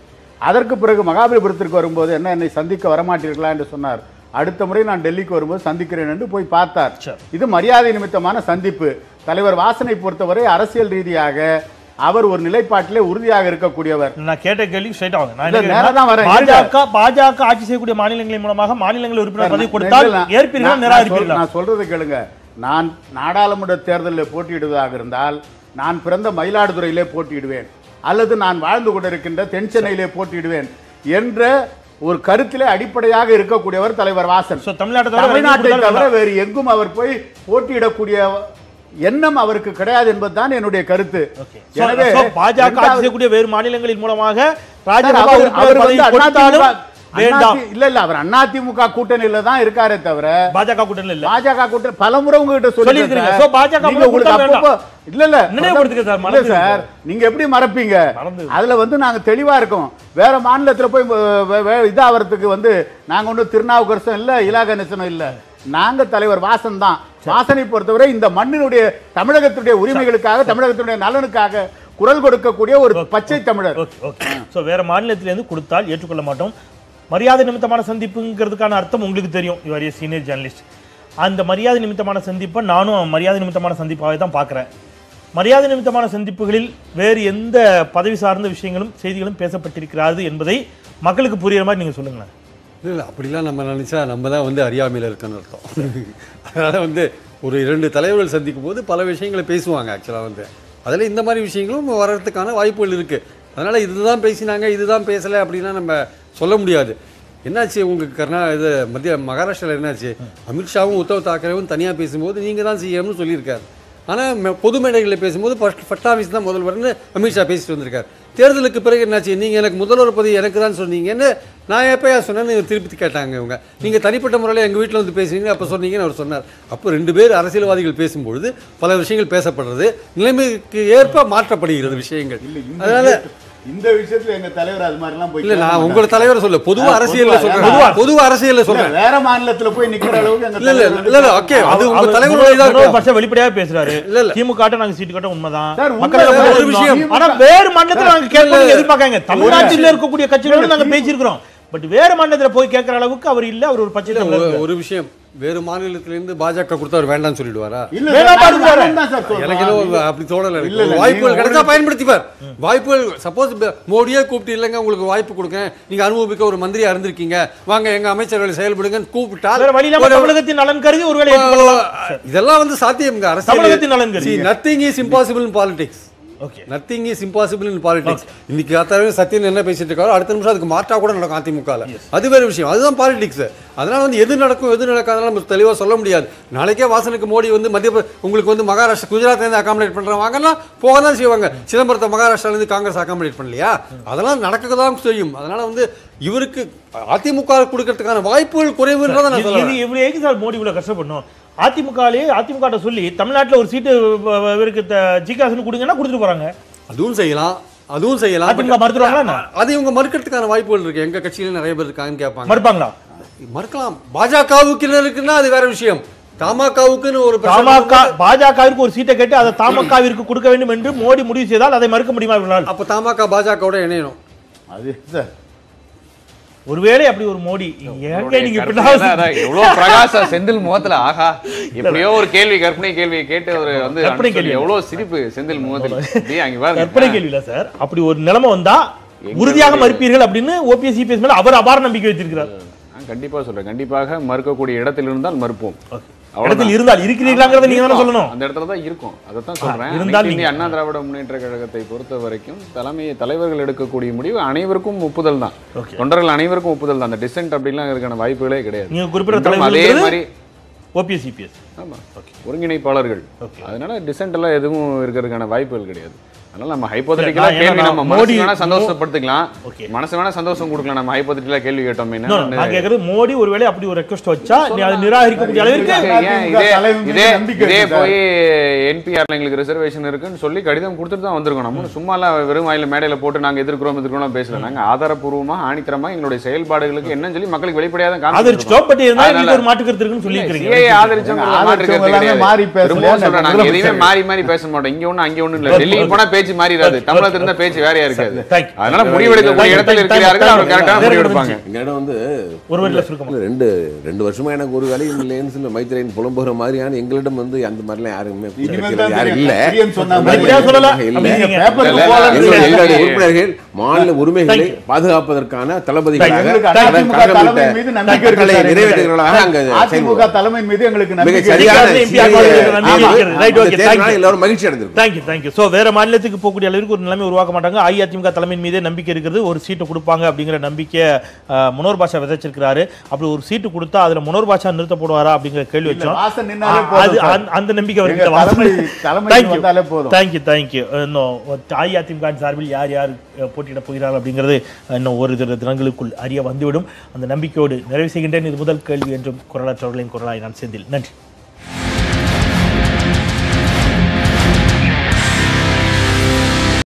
அதற்கு பிறகு மகாபலிபுரத்திற்கு வரும்போது என்ன என்னை சந்திக்க வரமாட்டீர்களா என்று சொன்னார். அடுத்த முறை நான் டெல்லிக்கு வரும்போது சந்திக்கிறேன் என்று போய் பார்த்தார். இது மரியாதை நிமித்தமான சந்திப்பு. தலைவர் வாசனை பொறுத்தவரை அரசியல் ரீதியாக அவர் ஒரு நிலைப்பாட்டிலே உறுதியாக இருக்கக்கூடியவர். நான் கேட்ட கேள்வி ஸ்ட்ரைட் ஆகுங்க. பாஜக ஆட்சி செய்யக்கூடிய மாநிலங்களின் மூலமாக மாநிலங்களில் உறுப்பினர் பதவி கொடுத்தால் ஏற்பீர்கள் நிராகரிப்பீர்கள்? நான் சொல்றது கேளுங்க. நான் நாடாளுமன்ற தேர்தலில் போட்டியிடுவதாக இருந்தால் நான் பிறந்த மயிலாடுதுறையிலே போட்டியிடுவேன், அல்லது நான் வாழ்ந்து கொண்டிருக்கின்ற தென் சென்னையிலே போட்டியிடுவேன் என்ற ஒரு கருத்திலே அடிப்படையாக இருக்கக்கூடியவர் தலைவர் வாசன். தமிழ்நாட்டை தவிர வேறு எங்கும் அவர் போய் போட்டியிடக்கூடிய எண்ணம் அவருக்கு கிடையாது என்பதுதான் என்னுடைய கருத்து. எனவே பாஜக ஆட்சி செய்யக்கூடிய வேறு மாநிலங்களின் மூலமாக அவர் அதிமுக கூட்டணியில தான் இருக்காரே தவிர பாஜக கூட்டணி பாஜக கூட்டணி பலமுறை உங்ககிட்ட சொல்லிருக்கீங்க சார். நீங்க எப்படி மறப்பீங்க? அதுல வந்து நாங்க தெளிவா இருக்கோம். வேற மாநிலத்துல போய் இதாகிறதுக்கு வந்து நாங்க ஒன்றும் திருநாவுக்கரசும் இல்ல, இலாகணேசனும் இல்ல, நாங்க தலைவர் வாசன் தான். வாசனை பொறுத்தவரை இந்த மண்ணினுடைய தமிழகத்துடைய உரிமைகளுக்காக தமிழகத்துடைய நலனுக்காக குரல் கொடுக்கக்கூடிய ஒரு பச்சை தமிழர். வேற மாநிலத்திலிருந்து கொடுத்தால் ஏற்றுக்கொள்ள மாட்டோம். மரியாதை நிமித்தமான சந்திப்புங்கிறதுக்கான அர்த்தம் உங்களுக்கு தெரியும், இவரைய சீனியர் ஜேர்னலிஸ்ட். அந்த மரியாதை நிமித்தமான சந்திப்பை நானும் மரியாதை நிமித்தமான சந்திப்பாகவே தான் பார்க்குறேன். மரியாதை நிமித்தமான சந்திப்புகளில் வேறு எந்த பதவி சார்ந்த விஷயங்களும் செய்திகளும் பேசப்பட்டிருக்கிறார்கள் என்பதை மக்களுக்கு புரிகிற மாதிரி நீங்கள் சொல்லுங்களேன். இல்லை, அப்படிலாம் நம்ம நினச்சா நம்ம தான் வந்து அறியாமையில் இருக்குன்னு அர்த்தம். அதனால் வந்து ஒரு இரண்டு தலைவர்கள் சந்திக்கும் போது பல விஷயங்களை பேசுவாங்க. ஆக்சுவலாக வந்து அதில் இந்த மாதிரி விஷயங்களும் வர்றதுக்கான வாய்ப்புகள் இருக்குது. அதனால் இதுதான் பேசினாங்க இதுதான் பேசலை அப்படின்லாம் நம்ம சொல்ல முடியாது. என்னாச்சு உங்களுக்கு இது மத்திய மகாராஷ்டிராவில் என்னாச்சு? அமித்ஷாவும் உத்தவ் தாக்கரேவும் தனியாக பேசும்போது நீங்கள் தான் செய்யணும்னு சொல்லியிருக்காரு. ஆனால் பொது மேடைகளில் பேசும்போது ஃபர்ஸ்ட் ஆஃபீஸ் தான் முதல்வர்னு அமித்ஷா பேசிட்டு வந்திருக்காரு. தேர்தலுக்கு பிறகு என்னாச்சு? நீங்கள் எனக்கு முதல்வர் பதவி எனக்கு தான் சொன்னீங்கன்னு நான் எப்போயா சொன்னேன்னு திருப்பி கேட்டாங்க இவங்க. நீங்கள் தனிப்பட்ட முறையில் எங்கள் வீட்டில் வந்து பேசுனீங்க அப்போ சொன்னீங்கன்னு அவர் சொன்னார். அப்போ ரெண்டு பேர் அரசியல்வாதிகள் பேசும்பொழுது பல விஷயங்கள் பேசப்படுறது, நிலைமைக்கு ஏற்ப மாற்றப்படுகிறது விஷயங்கள். அதனால் இந்த விஷயத்துல எங்க தலைவர் அது மாதிரிலாம் போய் இல்ல, நான் உங்க தலைவர் சொல்ல பொதுவா அரசியல்ல சொல்றேன், பொதுவா அரசியல்ல சொல்றேன். வேற மாநிலத்துல போய் நிக்கிற அளவுக்கு எங்க இல்ல இல்ல ஓகே அது உங்க தலைவர் இதோ பச்ச வெளிப்படையா பேசுறாரு. திமுக காட்ட நாங்க சீட்டு காட்ட உண்மைதான் மக்களுக்கு ஒரு விஷயம். ஆனா வேற மாநிலத்துல நாங்க கேட்கணும் எதிர்பார்க்கங்க. தமிழ்நாட்டில இருக்க கூடிய கட்சிகளோட நாங்க பேசிக்கிறோம். பட் வேற மாநிலத்துல போய் கேட்கற அளவுக்கு அவர் இல்ல. அவர் ஒரு பச்சை ஒரு விஷயம் வேறு மாநிலத்திலிருந்து பாஜக கொடுத்தா அவர் வேண்டாம்னு சொல்லிடுவாரா? எனக்கு அப்படி தோணலை. வாய்ப்புகள் கிடைச்சா பயன்படுத்திப்பார். வாய்ப்புகள் சப்போஸ் மோடியே கூப்பிட்டு இல்லைங்க உங்களுக்கு வாய்ப்பு கொடுங்க, நீங்க அனுபவிக்க ஒரு மந்திரியா இருந்திருக்கீங்க, வாங்க எங்க அமைச்சர்களை செயல்படுங்க கூப்பிட்டா தமிழகத்தின் நலன் கருதி ஒருவேளை இதெல்லாம் வந்து சாத்தியம்ங்க. அரசு தமிழகத்தின் நலன் கருதி nothing is impossible in politics. Okay, nothing is impossible in politics. இன்னைக்கு அத்தனை சத்தியன் என்ன பேசிட்டு இருக்காரோ அடுத்த நிமிஷம் அதுக்கு மாற்றா கூட நடக்கும் அதிமுகவில். அது வேறு விஷயம், அதுதான் பாலிடிக்ஸ். அதனால் வந்து எது நடக்கும் எது நடக்காதனால நம்ம தெளிவாக சொல்ல முடியாது. நாளைக்கே வாசனுக்கு மோடி வந்து உங்களுக்கு வந்து மகாராஷ்டிரா குஜராத்லேருந்து அகாமடேட் பண்ணுற வாங்கன்னா போக தான் செய்வாங்க. சிதம்பரத்தை மகாராஷ்டிராலேருந்து காங்கிரஸ் அகாமடேட் பண்ணலையா? அதெல்லாம் நடக்க தான் செய்யும். அதனால் வந்து இவருக்கு அதிமுக கொடுக்கறதுக்கான வாய்ப்புகள் குறைவுன்றதை நான் சொல்லுவேன். இவ்வளோ ஏன் சார் மோடி இவ்வளோ கஷ்டப்படணும்? அதிமுகவிலே அதிமுக சொல்லி தமிழ்நாட்டில் ஒரு சீட்டு இவருக்கு ஜிகாசன் கொடுங்கன்னா கொடுத்துட்டு போகிறாங்க. அதுவும் செய்யலாம் அதுவும் செய்யலாம். அதிமுக மறுத்துருவாங்களா? அது இவங்க மறுக்கிறதுக்கான வாய்ப்புகள் இருக்குது. எங்கள் கட்சியில் நிறைய பேர் இருக்காங்கன்னு கேட்பாங்க. மறுப்பாங்களா? மறுக்கலாம். பாஜகவுக்கு இருக்குன்னா அது வேற விஷயம். தமாகவுக்குன்னு ஒரு பாஜகவிற்கு ஒரு சீட்டை கேட்டு அதை தமாகவிற்கு கொடுக்க வேண்டும் என்று மோடி முடிவு செய்தால் அதை மறுக்க முடியுமா? அப்ப தமாக பாஜகவோட இணையணும். அது ஒருவேளை அப்படி ஒரு மோடி பிரகாஷ் செந்தில் முகத்துல ஆகா எப்படியோ ஒரு கேள்வி கற்பனை கேள்வி கேட்டு ஒரு வந்து கற்பனை கேள்வி எவ்வளவு சிரிப்பு செந்தில் முகத்துல கற்பனை கேள்வி இல்ல சார். அப்படி ஒரு நிலைமை வந்தா உறுதியாக மறுப்பீர்கள் அப்படின்னு ஓபிஎஸ் சிபிஎஸ் மேல அவர் அபார நம்பிக்கை வைத்திருக்கிறார். கண்டிப்பா சொல்றேன், கண்டிப்பாக மறுக்கக்கூடிய இடத்தில் இருந்தால் மறுப்போம். இடத்தில் இருந்தால் இருக்கிறீர்களாங்கிறத நீங்க தானே சொல்லணும். அந்த இடத்துல தான் இருக்கும், அதை தான் சொல்றேன். அண்ணா திராவிட முன்னேற்ற கழகத்தை பொறுத்த வரைக்கும் தலைவர்கள் எடுக்கக்கூடிய முடிவு அனைவருக்கும் ஒப்புதல் தான். தொண்டர்கள் அனைவருக்கும் ஒப்புதல் தான். அந்த டிசென்ட் அப்படிலாம் இருக்கான வாய்ப்புகளே கிடையாது. அதே மாதிரி ஒருங்கிணைப்பாளர்கள் அதனால டிசென்ட் எல்லாம் எதுவும் இருக்கிறதுக்கான வாய்ப்புகள் கிடையாது. அதனால நம்ம ஹைபோதெட்டிக்கலா கேள்வி நம்ம மோடி வேணா சந்தோஷப்படுத்துக்கலாம். மனசு வேணா சந்தோஷம் கொடுக்கலாம். நம்ம ஹைபோதெட்டிக்கலா கேள்வி கேட்டோமே நான் கேக்குறது மோடி ஒருவேளை அப்படி ஒரு ரிக்வெஸ்ட் வச்சா நீ அதை நிராகரிக்க முடிய அளவுக்கு இதே போய் NPRல உங்களுக்கு ரிசர்வேஷன் இருக்குன்னு சொல்லி கடிதம் கொடுத்துட்டு தான் வந்திருக்கோம். நம்ம சும்மால வெறும் வாயில மேடையில போட்டு நாங்க எதிர்க்கிறோம் பேசல. நாங்க ஆதாரப்பூர்வமா ஆணித்தரமா எங்களுடைய செயல்பாடுகளுக்கு என்னன்னு சொல்லி மக்களுக்கு வெளிப்படையாதான் காமிச்சிருக்கோம். பேச்சு மாறிடாது. தமிழகத்துல இருந்த பேச்சு வேறையா இருக்காது. அதனால முடிவெடுக்கக்கூடிய இடத்துல இருக்கிறார்கள். அவர் கரெக்டான முடிவு எடுப்பாங்க. எங்கட வந்து ஒரு வரியில சுருக்கமா ரெண்டு வருஷமா எனக்கு ஒரு வேலையும் இல்லைன்னு மைத்ரேன் புலம்புற மாதிரியான எங்களிடம் வந்து அந்த மாதிரிலாம் யாருமே இல்ல. எங்களுடைய உறுப்பினர்கள் மாநில உரிமைகளை பாதுகாப்பதற்கான எல்லாரும் மகிழ்ச்சி அடைந்திருக்கும். மாநிலத்துக்கு போகக்கூடிய அளவிற்கு ஒரு நிலைமை உருவாக்க மாட்டாங்க. அஇஅதிமுக தலைமையின் மீதே நம்பிக்கை இருக்கிறது. ஒரு சீட்டு கொடுப்பாங்க அப்படிங்கிற நம்பிக்கையை மனோர் பாஷா விதைச்சிருக்கிறாரு. அப்படி ஒரு சீட்டு கொடுத்தா அதுல மனோர் பாஷா நிறுத்த போடுவாரா அப்படிங்கிற கேள்வி வச்சோம். அந்த நம்பிக்கை அஇஅதிமுக சார்பில் யார் யார் போட்டியிட போகிறார் அப்படிங்கிறது இன்னும் ஒரு தினங்களுக்குள் அறிய வந்துவிடும். அந்த நம்பிக்கையோடு நிறைவு செய்கின்றேன். இது முதல் கேள்வி என்றும் குரலாற்றவர்களின் குரலாய் நான் செந்தில். நன்றி.